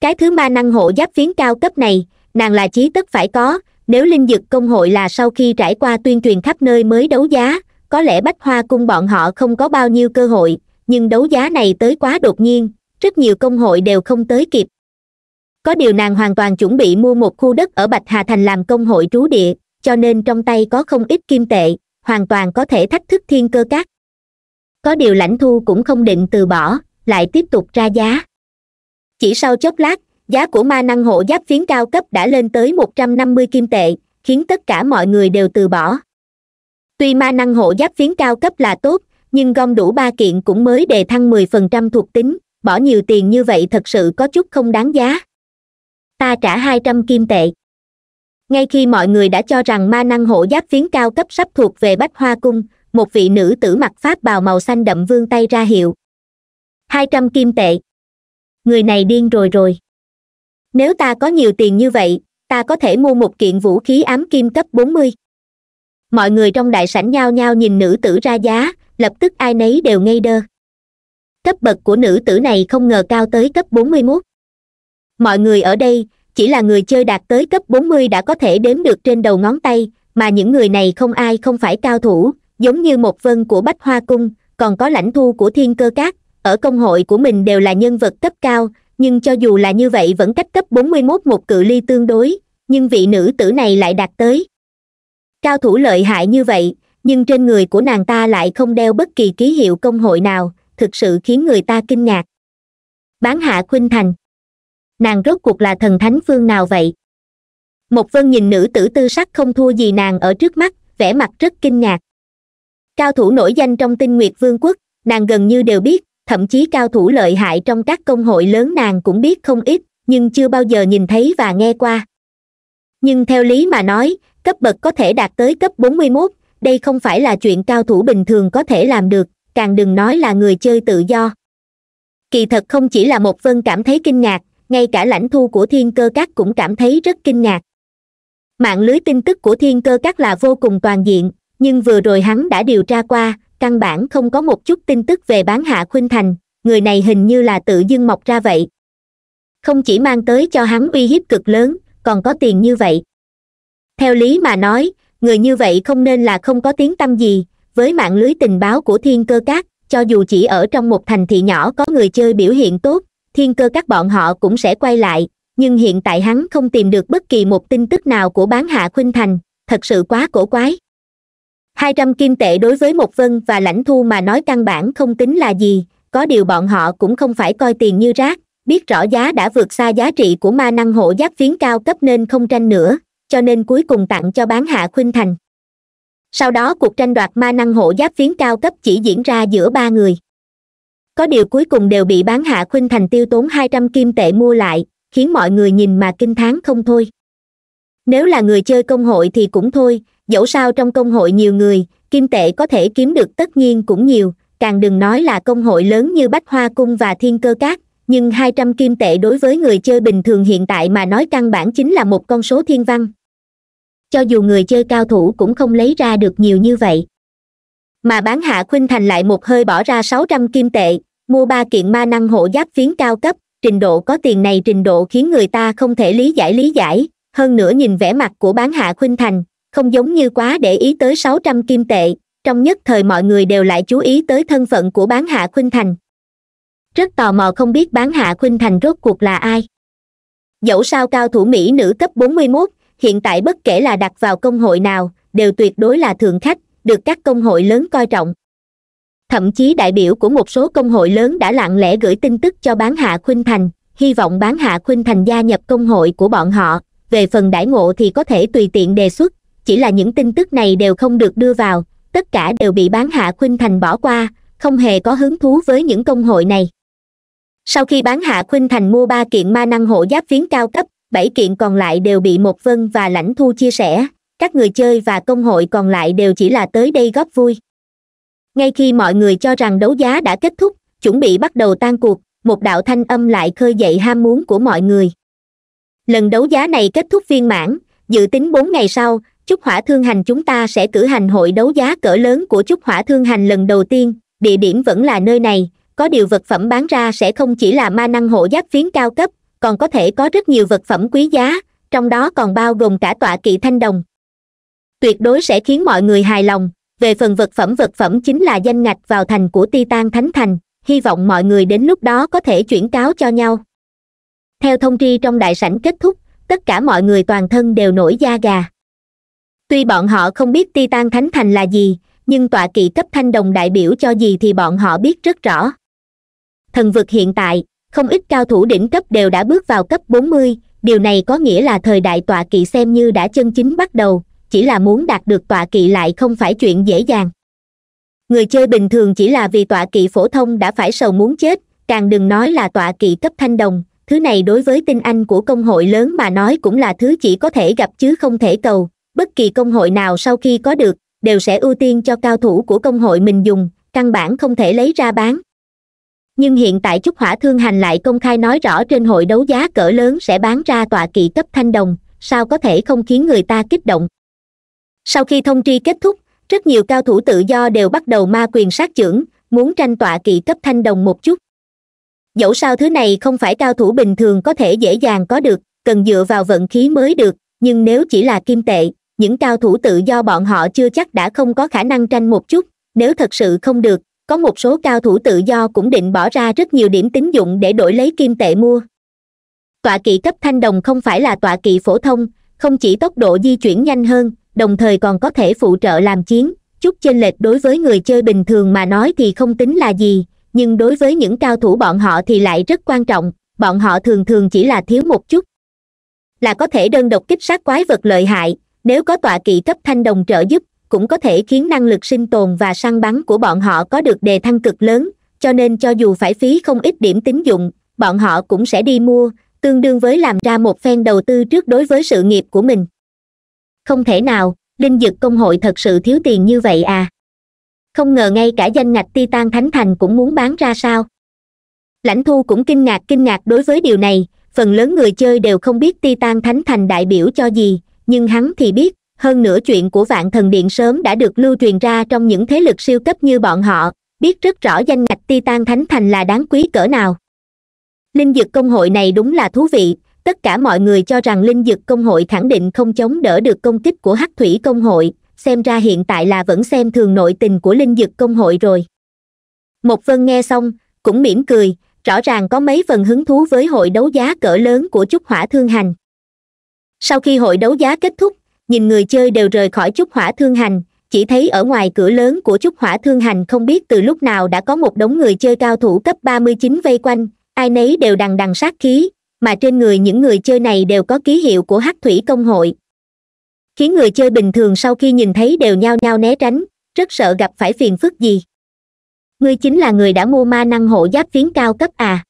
Cái thứ ma năng hộ giáp phiến cao cấp này, nàng là chí tất phải có, nếu Linh Dực Công Hội là sau khi trải qua tuyên truyền khắp nơi mới đấu giá, có lẽ Bách Hoa Cung bọn họ không có bao nhiêu cơ hội, nhưng đấu giá này tới quá đột nhiên, rất nhiều công hội đều không tới kịp. Có điều nàng hoàn toàn chuẩn bị mua một khu đất ở Bạch Hà Thành làm công hội trú địa, cho nên trong tay có không ít kim tệ, hoàn toàn có thể thách thức Thiên Cơ Các. Có điều Lãnh Thu cũng không định từ bỏ, lại tiếp tục ra giá. Chỉ sau chốc lát, giá của ma năng hộ giáp phiến cao cấp đã lên tới 150 kim tệ, khiến tất cả mọi người đều từ bỏ. Tuy ma năng hộ giáp phiến cao cấp là tốt, nhưng gom đủ 3 kiện cũng mới đề thăng 10% thuộc tính, bỏ nhiều tiền như vậy thật sự có chút không đáng giá. Ta trả 200 kim tệ. Ngay khi mọi người đã cho rằng ma năng hộ giáp phiến cao cấp sắp thuộc về Bách Hoa Cung, một vị nữ tử mặc pháp bào màu xanh đậm vươn tay ra hiệu. 200 kim tệ. Người này điên rồi. Nếu ta có nhiều tiền như vậy, ta có thể mua một kiện vũ khí ám kim cấp 40. Mọi người trong đại sảnh nhao nhao nhìn nữ tử ra giá, lập tức ai nấy đều ngây đơ. Cấp bậc của nữ tử này không ngờ cao tới cấp 41. Mọi người ở đây, chỉ là người chơi đạt tới cấp 40 đã có thể đếm được trên đầu ngón tay, mà những người này không ai không phải cao thủ, giống như Mộc Vân của Bách Hoa Cung, còn có Lãnh Thu của Thiên Cơ Các, ở công hội của mình đều là nhân vật cấp cao, nhưng cho dù là như vậy vẫn cách cấp 41 một cự ly tương đối, nhưng vị nữ tử này lại đạt tới. Cao thủ lợi hại như vậy, nhưng trên người của nàng ta lại không đeo bất kỳ ký hiệu công hội nào, thực sự khiến người ta kinh ngạc. Bán Hạ Khuynh Thành. Nàng rốt cuộc là thần thánh phương nào vậy? Mộc Vân nhìn nữ tử tư sắc không thua gì nàng ở trước mắt, vẻ mặt rất kinh ngạc. Cao thủ nổi danh trong Tinh Nguyệt Vương Quốc, nàng gần như đều biết, thậm chí cao thủ lợi hại trong các công hội lớn nàng cũng biết không ít, nhưng chưa bao giờ nhìn thấy và nghe qua. Nhưng theo lý mà nói, cấp bậc có thể đạt tới cấp 41, đây không phải là chuyện cao thủ bình thường có thể làm được, càng đừng nói là người chơi tự do. Kỳ thật không chỉ là Mộc Vân cảm thấy kinh ngạc, ngay cả Lãnh Thu của Thiên Cơ Các cũng cảm thấy rất kinh ngạc. Mạng lưới tin tức của Thiên Cơ Các là vô cùng toàn diện, nhưng vừa rồi hắn đã điều tra qua, căn bản không có một chút tin tức về Bán Hạ Khuynh Thành, người này hình như là tự dưng mọc ra vậy. Không chỉ mang tới cho hắn uy hiếp cực lớn, còn có tiền như vậy. Theo lý mà nói, người như vậy không nên là không có tiếng tăm gì, với mạng lưới tình báo của Thiên Cơ Các, cho dù chỉ ở trong một thành thị nhỏ có người chơi biểu hiện tốt, Thiên Cơ Các bọn họ cũng sẽ quay lại, nhưng hiện tại hắn không tìm được bất kỳ một tin tức nào của Bán Hạ Khuynh Thành, thật sự quá cổ quái. 200 kim tệ đối với Mộc Vân và Lãnh Thu mà nói căn bản không tính là gì, có điều bọn họ cũng không phải coi tiền như rác, biết rõ giá đã vượt xa giá trị của ma năng hộ giáp phiến cao cấp nên không tranh nữa, cho nên cuối cùng tặng cho Bán Hạ Khuynh Thành. Sau đó cuộc tranh đoạt ma năng hộ giáp phiến cao cấp chỉ diễn ra giữa ba người. Có điều cuối cùng đều bị Bán Hạ Khuynh Thành tiêu tốn 200 kim tệ mua lại, khiến mọi người nhìn mà kinh thán không thôi. Nếu là người chơi công hội thì cũng thôi, dẫu sao trong công hội nhiều người, kim tệ có thể kiếm được tất nhiên cũng nhiều, càng đừng nói là công hội lớn như Bách Hoa Cung và Thiên Cơ Các, nhưng 200 kim tệ đối với người chơi bình thường hiện tại mà nói căn bản chính là một con số thiên văn. Cho dù người chơi cao thủ cũng không lấy ra được nhiều như vậy. Mà Bán Hạ Khuynh Thành lại một hơi bỏ ra 600 kim tệ, mua 3 kiện ma năng hộ giáp phiến cao cấp, trình độ có tiền này trình độ khiến người ta không thể lý giải, hơn nữa nhìn vẻ mặt của Bán Hạ Khuynh Thành, không giống như quá để ý tới 600 kim tệ, trong nhất thời mọi người đều lại chú ý tới thân phận của Bán Hạ Khuynh Thành. Rất tò mò không biết Bán Hạ Khuynh Thành rốt cuộc là ai. Dẫu sao cao thủ mỹ nữ cấp 41, hiện tại bất kể là đặt vào công hội nào, đều tuyệt đối là thượng khách, được các công hội lớn coi trọng. Thậm chí đại biểu của một số công hội lớn đã lặng lẽ gửi tin tức cho Bán Hạ Khuynh Thành, hy vọng Bán Hạ Khuynh Thành gia nhập công hội của bọn họ, về phần đãi ngộ thì có thể tùy tiện đề xuất. Chỉ là những tin tức này đều không được đưa vào, tất cả đều bị Bán Hạ Khuynh Thành bỏ qua, không hề có hứng thú với những công hội này. Sau khi Bán Hạ Khuynh Thành mua 3 kiện ma năng hộ giáp phiến cao cấp, 7 kiện còn lại đều bị Mộc Vân và Lãnh Thu chia sẻ, các người chơi và công hội còn lại đều chỉ là tới đây góp vui. Ngay khi mọi người cho rằng đấu giá đã kết thúc, chuẩn bị bắt đầu tan cuộc, một đạo thanh âm lại khơi dậy ham muốn của mọi người. Lần đấu giá này kết thúc viên mãn, dự tính 4 ngày sau, Trúc Hỏa Thương Hành chúng ta sẽ cử hành hội đấu giá cỡ lớn của Trúc Hỏa Thương Hành lần đầu tiên, địa điểm vẫn là nơi này, có điều vật phẩm bán ra sẽ không chỉ là ma năng hộ giáp phiến cao cấp, còn có thể có rất nhiều vật phẩm quý giá, trong đó còn bao gồm cả tọa kỵ thanh đồng. Tuyệt đối sẽ khiến mọi người hài lòng, về phần vật phẩm chính là danh ngạch vào thành của Titan Thánh Thành, hy vọng mọi người đến lúc đó có thể chuyển cáo cho nhau. Theo thông tri trong đại sảnh kết thúc, tất cả mọi người toàn thân đều nổi da gà. Tuy bọn họ không biết Titan Thánh Thành là gì, nhưng tọa kỵ cấp thanh đồng đại biểu cho gì thì bọn họ biết rất rõ. Thần vực hiện tại, không ít cao thủ đỉnh cấp đều đã bước vào cấp 40, điều này có nghĩa là thời đại tọa kỵ xem như đã chân chính bắt đầu, chỉ là muốn đạt được tọa kỵ lại không phải chuyện dễ dàng. Người chơi bình thường chỉ là vì tọa kỵ phổ thông đã phải sầu muốn chết, càng đừng nói là tọa kỵ cấp thanh đồng, thứ này đối với tinh anh của công hội lớn mà nói cũng là thứ chỉ có thể gặp chứ không thể cầu, bất kỳ công hội nào sau khi có được, đều sẽ ưu tiên cho cao thủ của công hội mình dùng, căn bản không thể lấy ra bán. Nhưng hiện tại Trúc Hỏa Thương Hành lại công khai nói rõ trên hội đấu giá cỡ lớn sẽ bán ra tọa kỵ cấp thanh đồng, sao có thể không khiến người ta kích động. Sau khi thông tri kết thúc, rất nhiều cao thủ tự do đều bắt đầu ma quyền sát chưởng, muốn tranh tọa kỵ cấp thanh đồng một chút. Dẫu sao thứ này không phải cao thủ bình thường có thể dễ dàng có được, cần dựa vào vận khí mới được, nhưng nếu chỉ là kim tệ, những cao thủ tự do bọn họ chưa chắc đã không có khả năng tranh một chút, nếu thật sự không được. Có một số cao thủ tự do cũng định bỏ ra rất nhiều điểm tín dụng để đổi lấy kim tệ mua. Tọa kỵ cấp thanh đồng không phải là tọa kỵ phổ thông, không chỉ tốc độ di chuyển nhanh hơn, đồng thời còn có thể phụ trợ làm chiến, chút chênh lệch đối với người chơi bình thường mà nói thì không tính là gì, nhưng đối với những cao thủ bọn họ thì lại rất quan trọng, bọn họ thường thường chỉ là thiếu một chút. Là có thể đơn độc kích sát quái vật lợi hại, nếu có tọa kỵ cấp thanh đồng trợ giúp, cũng có thể khiến năng lực sinh tồn và săn bắn của bọn họ có được đề thăng cực lớn, cho nên cho dù phải phí không ít điểm tín dụng, bọn họ cũng sẽ đi mua, tương đương với làm ra một phen đầu tư trước đối với sự nghiệp của mình. Không thể nào, Linh Dực Công Hội thật sự thiếu tiền như vậy à? Không ngờ ngay cả danh ngạch Titan Thánh Thành cũng muốn bán ra sao? Lãnh Thu cũng kinh ngạc đối với điều này, phần lớn người chơi đều không biết Titan Thánh Thành đại biểu cho gì, nhưng hắn thì biết. Hơn nữa chuyện của Vạn Thần Điện sớm đã được lưu truyền ra trong những thế lực siêu cấp như bọn họ, biết rất rõ danh ngạch Titan Thánh Thành là đáng quý cỡ nào. Linh Dực Công Hội này đúng là thú vị, tất cả mọi người cho rằng Linh Dực Công Hội khẳng định không chống đỡ được công kích của Hắc Thủy Công Hội, xem ra hiện tại là vẫn xem thường nội tình của Linh Dực Công Hội rồi. Mộc Vân nghe xong, cũng mỉm cười, rõ ràng có mấy phần hứng thú với hội đấu giá cỡ lớn của Trúc Hỏa Thương Hành. Sau khi hội đấu giá kết thúc, nhìn người chơi đều rời khỏi Trúc Hỏa Thương Hành, chỉ thấy ở ngoài cửa lớn của Trúc Hỏa Thương Hành không biết từ lúc nào đã có một đống người chơi cao thủ cấp 39 vây quanh, ai nấy đều đằng đằng sát khí, mà trên người những người chơi này đều có ký hiệu của Hắc Thủy Công Hội. Khiến người chơi bình thường sau khi nhìn thấy đều nhao nhao né tránh, rất sợ gặp phải phiền phức gì. Ngươi chính là người đã mua ma năng hộ giáp phiến cao cấp à?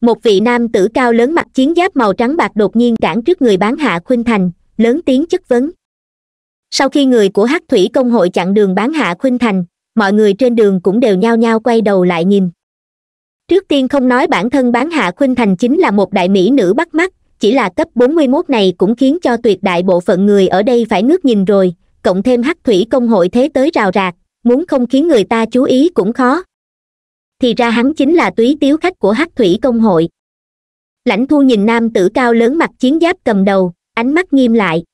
Một vị nam tử cao lớn mặc chiến giáp màu trắng bạc đột nhiên cản trước người Bán Hạ Khuynh Thành, lớn tiếng chất vấn. Sau khi người của Hắc Thủy Công Hội chặn đường Bán Hạ Khuynh Thành, mọi người trên đường cũng đều nhao nhao quay đầu lại nhìn. Trước tiên không nói bản thân Bán Hạ Khuynh Thành chính là một đại mỹ nữ bắt mắt, chỉ là cấp 41 này cũng khiến cho tuyệt đại bộ phận người ở đây phải ngước nhìn rồi, cộng thêm Hắc Thủy Công Hội thế tới rào rạc, muốn không khiến người ta chú ý cũng khó. Thì ra hắn chính là Túy Tiểu Khách của Hắc Thủy Công Hội. Lãnh Thu nhìn nam tử cao lớn mặc chiến giáp cầm đầu, ánh mắt nghiêm lại.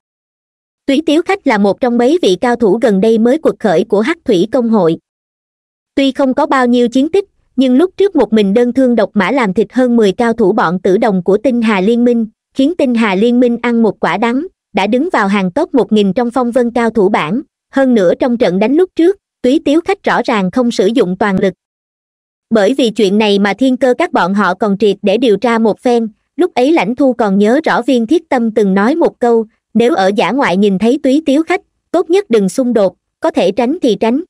Túy Tiểu Khách là một trong mấy vị cao thủ gần đây mới quật khởi của Hắc Thủy Công Hội. Tuy không có bao nhiêu chiến tích, nhưng lúc trước một mình đơn thương độc mã làm thịt hơn 10 cao thủ bọn tử đồng của Tinh Hà Liên Minh, khiến Tinh Hà Liên Minh ăn một quả đắng, đã đứng vào hàng top 1000 trong phong vân cao thủ bảng. Hơn nữa trong trận đánh lúc trước, Túy Tiểu Khách rõ ràng không sử dụng toàn lực. Bởi vì chuyện này mà Thiên Cơ Các bọn họ còn triệt để điều tra một phen. Lúc ấy Lãnh Thu còn nhớ rõ Viên Thiết Tâm từng nói một câu, nếu ở dã ngoại nhìn thấy Túy Tiểu Khách, tốt nhất đừng xung đột, có thể tránh thì tránh.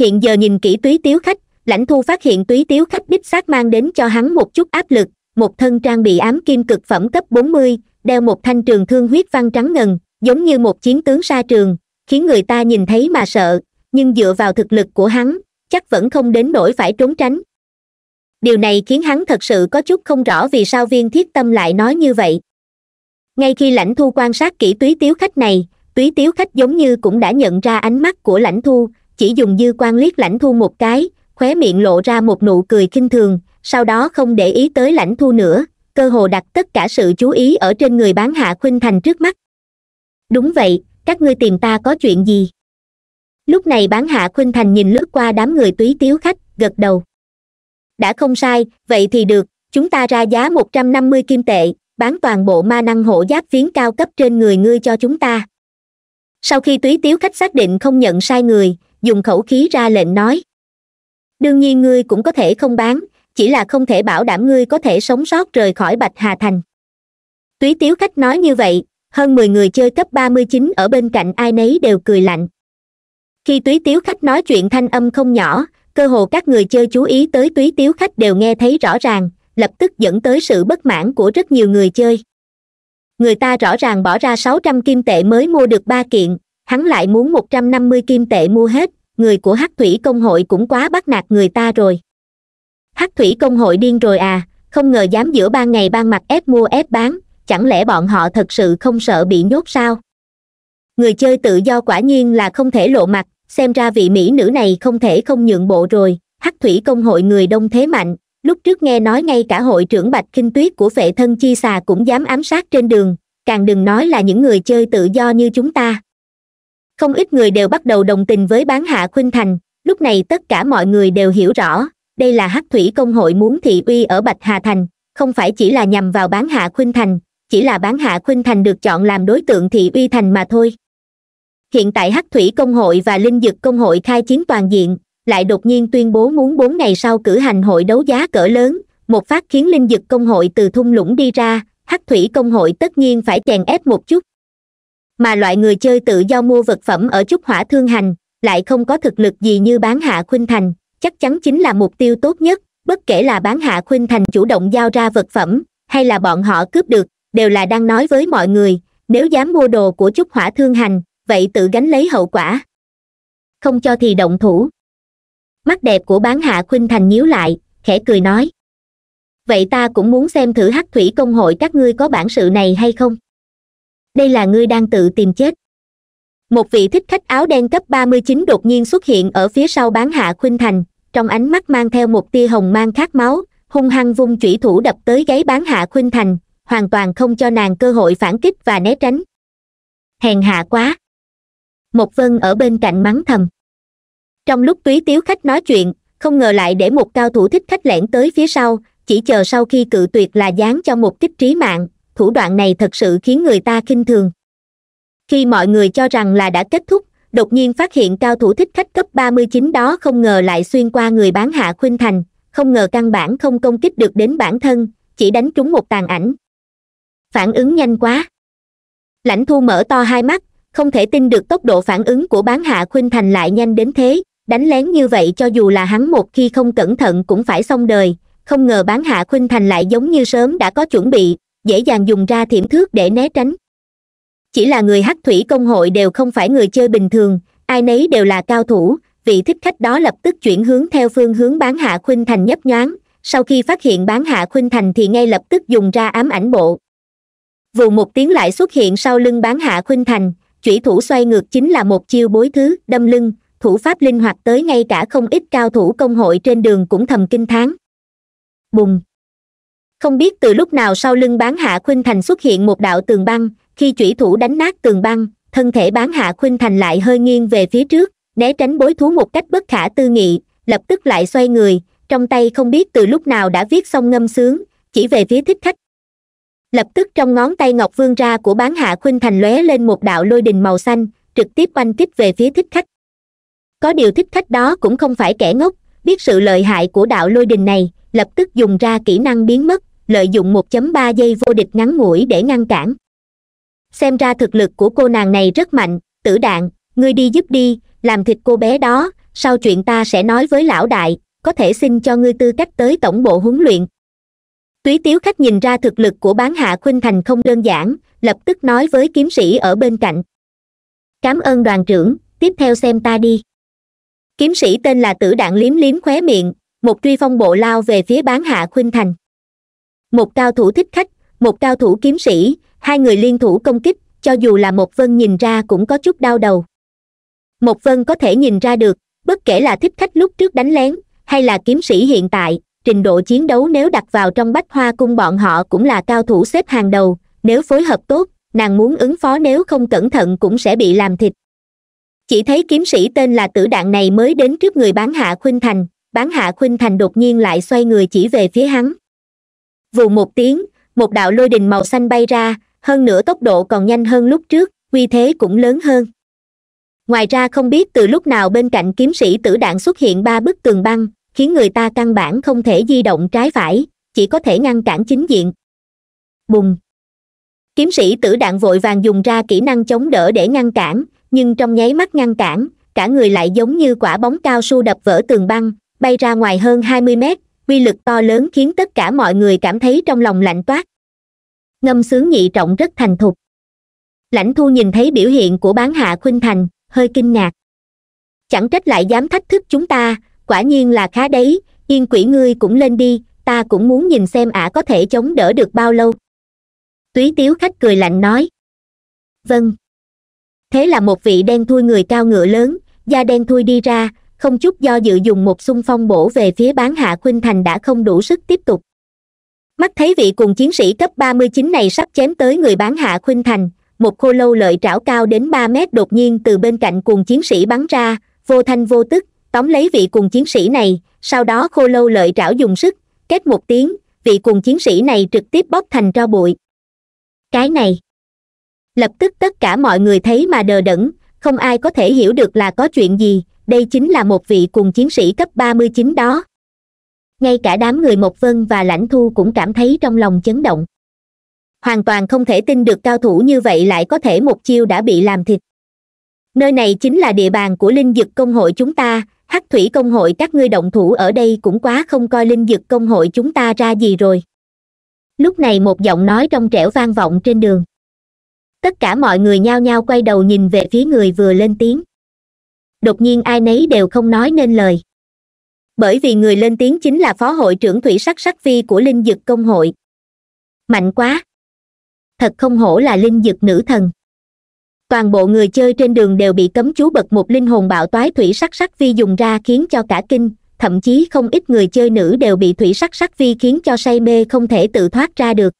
hiện giờ nhìn kỹ Túy Tiếu Khách, Lãnh Thu phát hiện Túy Tiếu Khách đích xác mang đến cho hắn một chút áp lực. Một thân trang bị ám kim cực phẩm cấp 40, đeo một thanh trường thương huyết văn trắng ngần, giống như một chiến tướng xa trường, khiến người ta nhìn thấy mà sợ, nhưng dựa vào thực lực của hắn, chắc vẫn không đến nỗi phải trốn tránh. Điều này khiến hắn thật sự có chút không rõ vì sao Viên Thiết Tâm lại nói như vậy. Ngay khi Lãnh Thu quan sát kỹ Túy Tiếu Khách này, Túy Tiếu Khách giống như cũng đã nhận ra ánh mắt của Lãnh Thu, chỉ dùng dư quan liếc Lãnh Thu một cái, khóe miệng lộ ra một nụ cười khinh thường, sau đó không để ý tới Lãnh Thu nữa, cơ hồ đặt tất cả sự chú ý ở trên người Bán Hạ Khuynh Thành trước mắt. Đúng vậy, các ngươi tìm ta có chuyện gì? Lúc này Bán Hạ Khuynh Thành nhìn lướt qua đám người Túy Tiếu Khách, gật đầu. Đã không sai, vậy thì được, chúng ta ra giá 150 kim tệ, bán toàn bộ ma năng hộ giáp phiến cao cấp trên người ngươi cho chúng ta. Sau khi Túy Tiếu Khách xác định không nhận sai người, dùng khẩu khí ra lệnh nói. Đương nhiên ngươi cũng có thể không bán, chỉ là không thể bảo đảm ngươi có thể sống sót rời khỏi Bạch Hà Thành. Túy Tiếu Khách nói như vậy, hơn 10 người chơi cấp 39 ở bên cạnh ai nấy đều cười lạnh. Khi Túy Tiếu Khách nói chuyện thanh âm không nhỏ, cơ hồ các người chơi chú ý tới Túy Tiếu Khách đều nghe thấy rõ ràng, lập tức dẫn tới sự bất mãn của rất nhiều người chơi. Người ta rõ ràng bỏ ra 600 kim tệ mới mua được 3 kiện, hắn lại muốn 150 kim tệ mua hết, người của Hắc Thủy Công Hội cũng quá bắt nạt người ta rồi. Hắc Thủy Công Hội điên rồi à, không ngờ dám giữa ban ngày ban mặt ép mua ép bán, chẳng lẽ bọn họ thật sự không sợ bị nhốt sao? Người chơi tự do quả nhiên là không thể lộ mặt, xem ra vị mỹ nữ này không thể không nhượng bộ rồi. Hắc Thủy Công Hội người đông thế mạnh, lúc trước nghe nói ngay cả hội trưởng Bạch Kinh Tuyết của Vệ Thân Chi Xà cũng dám ám sát trên đường, càng đừng nói là những người chơi tự do như chúng ta. Không ít người đều bắt đầu đồng tình với Bán Hạ Khuynh Thành, lúc này tất cả mọi người đều hiểu rõ, đây là Hắc Thủy Công Hội muốn thị uy ở Bạch Hà Thành, không phải chỉ là nhằm vào Bán Hạ Khuynh Thành, chỉ là Bán Hạ Khuynh Thành được chọn làm đối tượng thị uy thành mà thôi. Hiện tại Hắc Thủy Công Hội và Linh Dực Công Hội khai chiến toàn diện, lại đột nhiên tuyên bố muốn 4 ngày sau cử hành hội đấu giá cỡ lớn, một phát khiến Linh Dực Công Hội từ thung lũng đi ra, Hắc Thủy Công Hội tất nhiên phải chèn ép một chút. Mà loại người chơi tự do mua vật phẩm ở Trúc Hỏa Thương Hành, lại không có thực lực gì như Bán Hạ Khuynh Thành, chắc chắn chính là mục tiêu tốt nhất, bất kể là Bán Hạ Khuynh Thành chủ động giao ra vật phẩm, hay là bọn họ cướp được, đều là đang nói với mọi người, nếu dám mua đồ của Trúc Hỏa Thương Hành, vậy tự gánh lấy hậu quả. Không cho thì động thủ. Mắt đẹp của Bán Hạ Khuynh Thành nhíu lại, khẽ cười nói. Vậy ta cũng muốn xem thử Hắc Thủy Công Hội các ngươi có bản sự này hay không. Đây là ngươi đang tự tìm chết. Một vị thích khách áo đen cấp 39 đột nhiên xuất hiện ở phía sau Bán Hạ Khuynh Thành, trong ánh mắt mang theo một tia hồng mang khát máu, hung hăng vung chủy thủ đập tới gáy Bán Hạ Khuynh Thành, hoàn toàn không cho nàng cơ hội phản kích và né tránh. Hèn hạ quá. Mộc Vân ở bên cạnh mắng thầm. Trong lúc Túy Tiếu Khách nói chuyện, không ngờ lại để một cao thủ thích khách lẻn tới phía sau, chỉ chờ sau khi cự tuyệt là dán cho một kích trí mạng, thủ đoạn này thật sự khiến người ta khinh thường. Khi mọi người cho rằng là đã kết thúc, đột nhiên phát hiện cao thủ thích khách cấp 39 đó không ngờ lại xuyên qua người Bán Hạ Khuynh Thành, không ngờ căn bản không công kích được đến bản thân, chỉ đánh trúng một tàn ảnh. Phản ứng nhanh quá. Lãnh Thu mở to hai mắt, không thể tin được tốc độ phản ứng của Bán Hạ Khuynh Thành lại nhanh đến thế, đánh lén như vậy cho dù là hắn một khi không cẩn thận cũng phải xong đời, không ngờ Bán Hạ Khuynh Thành lại giống như sớm đã có chuẩn bị, dễ dàng dùng ra thiểm thước để né tránh. Chỉ là người Hắc Thủy Công Hội đều không phải người chơi bình thường, ai nấy đều là cao thủ, vị thích khách đó lập tức chuyển hướng theo phương hướng Bán Hạ Khuynh Thành nhấp nhoáng, sau khi phát hiện Bán Hạ Khuynh Thành thì ngay lập tức dùng ra ám ảnh bộ. Vù một tiếng lại xuất hiện sau lưng Bán Hạ Khuynh Thành, chủy thủ xoay ngược chính là một chiêu bối thứ, đâm lưng, thủ pháp linh hoạt tới ngay cả không ít cao thủ công hội trên đường cũng thầm kinh thán. Bùng! Không biết từ lúc nào sau lưng Bán Hạ Khuynh Thành xuất hiện một đạo tường băng, khi chủy thủ đánh nát tường băng, thân thể Bán Hạ Khuynh Thành lại hơi nghiêng về phía trước, né tránh bối thú một cách bất khả tư nghị, lập tức lại xoay người, trong tay không biết từ lúc nào đã viết xong ngâm sướng, chỉ về phía thích khách. Lập tức trong ngón tay ngọc vươn ra của Bán Hạ Khuynh Thành lóe lên một đạo lôi đình màu xanh, trực tiếp oanh kích về phía thích khách. Có điều thích khách đó cũng không phải kẻ ngốc, biết sự lợi hại của đạo lôi đình này, lập tức dùng ra kỹ năng biến mất, lợi dụng 1.3 giây vô địch ngắn ngủi để ngăn cản. Xem ra thực lực của cô nàng này rất mạnh, Tử Đạn, ngươi đi giúp đi, làm thịt cô bé đó, sau chuyện ta sẽ nói với lão đại, có thể xin cho ngươi tư cách tới tổng bộ huấn luyện. Túy Tiếu Khách nhìn ra thực lực của Bán Hạ Khuynh Thành không đơn giản, lập tức nói với kiếm sĩ ở bên cạnh. Cảm ơn đoàn trưởng, tiếp theo xem ta đi. Kiếm sĩ tên là Tử Đạn liếm liếm khóe miệng, một truy phong bộ lao về phía Bán Hạ Khuynh Thành. Một cao thủ thích khách, một cao thủ kiếm sĩ, hai người liên thủ công kích, cho dù là Mộc Vân nhìn ra cũng có chút đau đầu. Mộc Vân có thể nhìn ra được, bất kể là thích khách lúc trước đánh lén, hay là kiếm sĩ hiện tại, trình độ chiến đấu nếu đặt vào trong Bách Hoa Cung bọn họ cũng là cao thủ xếp hàng đầu, nếu phối hợp tốt, nàng muốn ứng phó nếu không cẩn thận cũng sẽ bị làm thịt. Chỉ thấy kiếm sĩ tên là Tử Đạn này mới đến trước người Bán Hạ Khuynh Thành, Bán Hạ Khuynh Thành đột nhiên lại xoay người chỉ về phía hắn. Vù một tiếng, một đạo lôi đình màu xanh bay ra, hơn nữa tốc độ còn nhanh hơn lúc trước, uy thế cũng lớn hơn. Ngoài ra không biết từ lúc nào bên cạnh kiếm sĩ Tử Đạn xuất hiện ba bức tường băng, khiến người ta căn bản không thể di động trái phải, chỉ có thể ngăn cản chính diện. Bùng! Kiếm sĩ Tử Đạn vội vàng dùng ra kỹ năng chống đỡ để ngăn cản, nhưng trong nháy mắt ngăn cản, cả người lại giống như quả bóng cao su đập vỡ tường băng, bay ra ngoài hơn 20 mét, uy lực to lớn khiến tất cả mọi người cảm thấy trong lòng lạnh toát. Ngâm sướng nhị trọng rất thành thục. Lãnh Thu nhìn thấy biểu hiện của Bán Hạ Khuynh Thành, hơi kinh ngạc. Chẳng trách lại dám thách thức chúng ta, quả nhiên là khá đấy, Yên Quỷ ngươi cũng lên đi, ta cũng muốn nhìn xem ả có thể chống đỡ được bao lâu. Túy Tiếu Khách cười lạnh nói. Vâng. Thế là một vị đen thui người cao ngựa lớn, da đen thui đi ra, không chút do dự dùng một xung phong bổ về phía Bán Hạ Khuynh Thành đã không đủ sức tiếp tục. Mắt thấy vị cùng chiến sĩ cấp 39 này sắp chém tới người Bán Hạ Khuynh Thành, một khô lâu lợi trảo cao đến 3 mét đột nhiên từ bên cạnh cùng chiến sĩ bắn ra, vô thanh vô tức, tóm lấy vị cùng chiến sĩ này, sau đó khô lâu lợi trảo dùng sức, két một tiếng, vị cùng chiến sĩ này trực tiếp bóp thành tro bụi. Cái này. Lập tức tất cả mọi người thấy mà đờ đẫn, không ai có thể hiểu được là có chuyện gì, đây chính là một vị cùng chiến sĩ cấp 39 đó. Ngay cả đám người Mộc Vân và Lãnh Thu cũng cảm thấy trong lòng chấn động. Hoàn toàn không thể tin được cao thủ như vậy lại có thể một chiêu đã bị làm thịt. Nơi này chính là địa bàn của Linh Dực Công Hội chúng ta, Hắc Thủy Công Hội các ngươi động thủ ở đây cũng quá không coi Linh Dực Công Hội chúng ta ra gì rồi. Lúc này một giọng nói trong trẻo vang vọng trên đường. Tất cả mọi người nhao nhao quay đầu nhìn về phía người vừa lên tiếng. Đột nhiên ai nấy đều không nói nên lời. Bởi vì người lên tiếng chính là Phó Hội trưởng Thủy Sắc Sắc Phi của Linh Dực Công Hội. Mạnh quá! Thật không hổ là Linh Dực nữ thần. Toàn bộ người chơi trên đường đều bị cấm chú bật một linh hồn bạo toái Thủy Sắc Sắc Phi dùng ra khiến cho cả kinh, thậm chí không ít người chơi nữ đều bị Thủy Sắc Sắc Phi khiến cho say mê không thể tự thoát ra được.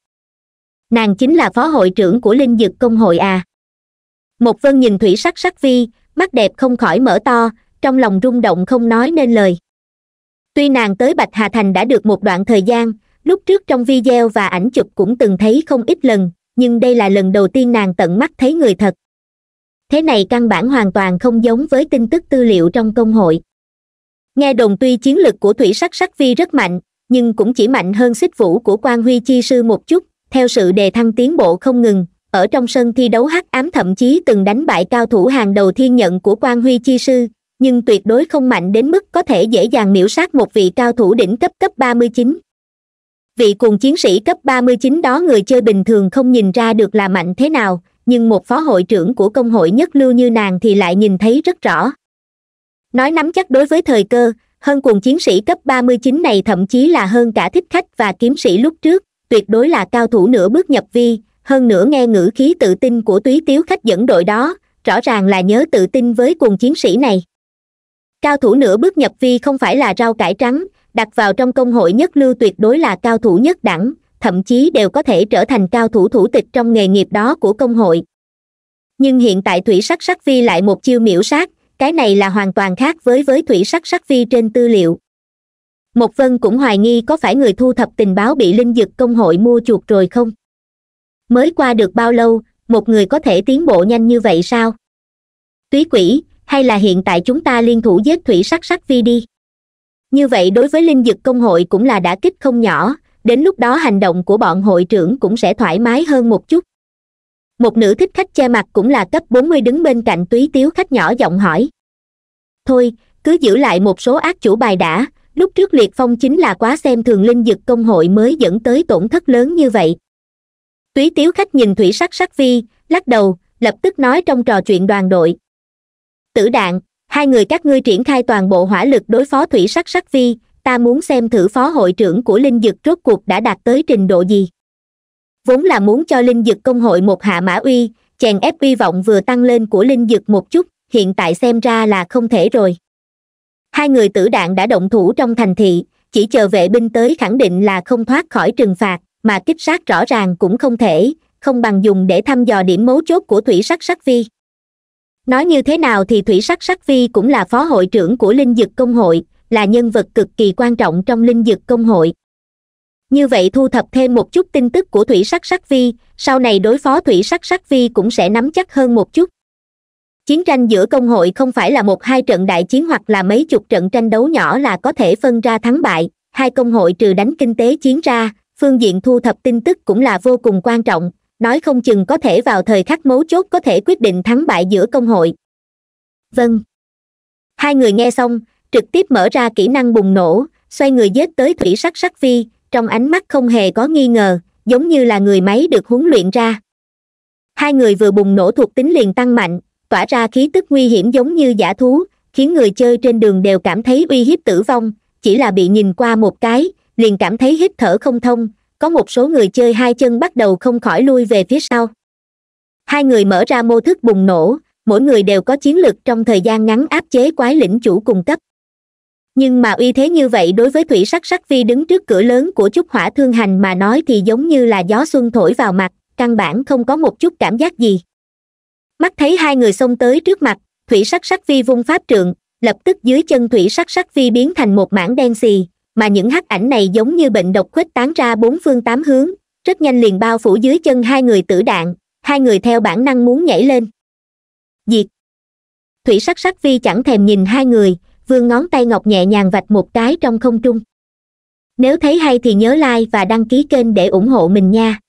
Nàng chính là Phó Hội trưởng của Linh Dực Công Hội à. Mộc Vân nhìn Thủy Sắc Sắc Phi, mắt đẹp không khỏi mở to, trong lòng rung động không nói nên lời. Tuy nàng tới Bạch Hà Thành đã được một đoạn thời gian, lúc trước trong video và ảnh chụp cũng từng thấy không ít lần, nhưng đây là lần đầu tiên nàng tận mắt thấy người thật. Thế này căn bản hoàn toàn không giống với tin tức tư liệu trong công hội. Nghe đồn tuy chiến lực của Thủy Sắc Sắc Phi rất mạnh, nhưng cũng chỉ mạnh hơn xích vũ của Quang Huy Chi Sư một chút, theo sự đề thăng tiến bộ không ngừng. Ở trong sân thi đấu hắc ám thậm chí từng đánh bại cao thủ hàng đầu thiên nhận của Quang Huy Chi Sư, nhưng tuyệt đối không mạnh đến mức có thể dễ dàng miễu sát một vị cao thủ đỉnh cấp cấp 39. Vị cùng chiến sĩ cấp 39 đó người chơi bình thường không nhìn ra được là mạnh thế nào, nhưng một phó hội trưởng của công hội nhất lưu như nàng thì lại nhìn thấy rất rõ. Nói nắm chắc đối với thời cơ, hơn cùng chiến sĩ cấp 39 này thậm chí là hơn cả thích khách và kiếm sĩ lúc trước, tuyệt đối là cao thủ nửa bước nhập vi. Hơn nữa nghe ngữ khí tự tin của Túy Tiếu Khách dẫn đội đó, rõ ràng là nhớ tự tin với cùng chiến sĩ này. Cao thủ nửa bước nhập vi không phải là rau cải trắng, đặt vào trong công hội nhất lưu tuyệt đối là cao thủ nhất đẳng, thậm chí đều có thể trở thành cao thủ thủ tịch trong nghề nghiệp đó của công hội. Nhưng hiện tại Thủy Sắc Sắc Phi lại một chiêu miễu sát, cái này là hoàn toàn khác với Thủy Sắc Sắc Phi trên tư liệu. Mộc Vân cũng hoài nghi có phải người thu thập tình báo bị Linh Dực Công Hội mua chuộc rồi không? Mới qua được bao lâu, một người có thể tiến bộ nhanh như vậy sao? Túy Quỷ, hay là hiện tại chúng ta liên thủ giết Thủy Sắc Sắc Phi đi. Như vậy đối với Linh Dực Công Hội cũng là đả kích không nhỏ, đến lúc đó hành động của bọn hội trưởng cũng sẽ thoải mái hơn một chút. Một nữ thích khách che mặt cũng là cấp 40 đứng bên cạnh Túy Tiếu Khách nhỏ giọng hỏi. Thôi, cứ giữ lại một số ác chủ bài đã. Lúc trước Liệt Phong chính là quá xem thường Linh Dực Công Hội mới dẫn tới tổn thất lớn như vậy. Túy Tiểu Khách nhìn Thủy Sắc Sắc Phi, lắc đầu, lập tức nói trong trò chuyện đoàn đội. Tử Đạn, hai người các ngươi triển khai toàn bộ hỏa lực đối phó Thủy Sắc Sắc Phi, ta muốn xem thử phó hội trưởng của Linh Dực rốt cuộc đã đạt tới trình độ gì. Vốn là muốn cho Linh Dực Công Hội một hạ mã uy, chèn ép uy vọng vừa tăng lên của Linh Dực một chút, hiện tại xem ra là không thể rồi. Hai người Tử Đạn đã động thủ trong thành thị, chỉ chờ vệ binh tới khẳng định là không thoát khỏi trừng phạt, mà kích sát rõ ràng cũng không thể, không bằng dùng để thăm dò điểm mấu chốt của Thủy Sắc Sắc Phi. Nói như thế nào thì Thủy Sắc Sắc Phi cũng là phó hội trưởng của Linh Dực Công Hội, là nhân vật cực kỳ quan trọng trong Linh Dực Công Hội. Như vậy thu thập thêm một chút tin tức của Thủy Sắc Sắc Phi, sau này đối phó Thủy Sắc Sắc Phi cũng sẽ nắm chắc hơn một chút. Chiến tranh giữa công hội không phải là một hai trận đại chiến hoặc là mấy chục trận tranh đấu nhỏ là có thể phân ra thắng bại, hai công hội trừ đánh kinh tế chiến ra, phương diện thu thập tin tức cũng là vô cùng quan trọng, nói không chừng có thể vào thời khắc mấu chốt có thể quyết định thắng bại giữa công hội. Vâng. Hai người nghe xong, trực tiếp mở ra kỹ năng bùng nổ, xoay người giết tới Thủy Sắc Sắc Phi, trong ánh mắt không hề có nghi ngờ, giống như là người máy được huấn luyện ra. Hai người vừa bùng nổ thuộc tính liền tăng mạnh, tỏa ra khí tức nguy hiểm giống như dã thú, khiến người chơi trên đường đều cảm thấy uy hiếp tử vong, chỉ là bị nhìn qua một cái, liền cảm thấy hít thở không thông, có một số người chơi hai chân bắt đầu không khỏi lui về phía sau. Hai người mở ra mô thức bùng nổ, mỗi người đều có chiến lực trong thời gian ngắn áp chế quái lĩnh chủ cung cấp. Nhưng mà uy thế như vậy đối với Thủy Sắc Sắc Phi đứng trước cửa lớn của Trúc Hỏa Thương Hành mà nói thì giống như là gió xuân thổi vào mặt, căn bản không có một chút cảm giác gì. Mắt thấy hai người xông tới trước mặt, Thủy Sắc Sắc Phi vung pháp trượng, lập tức dưới chân Thủy Sắc Sắc Phi biến thành một mảng đen xì, mà những hắc ảnh này giống như bệnh độc khuếch tán ra bốn phương tám hướng, rất nhanh liền bao phủ dưới chân hai người Tử Đạn, hai người theo bản năng muốn nhảy lên. Diệt! Thủy Sắc Sắc Phi chẳng thèm nhìn hai người, vươn ngón tay ngọc nhẹ nhàng vạch một cái trong không trung. Nếu thấy hay thì nhớ like và đăng ký kênh để ủng hộ mình nha.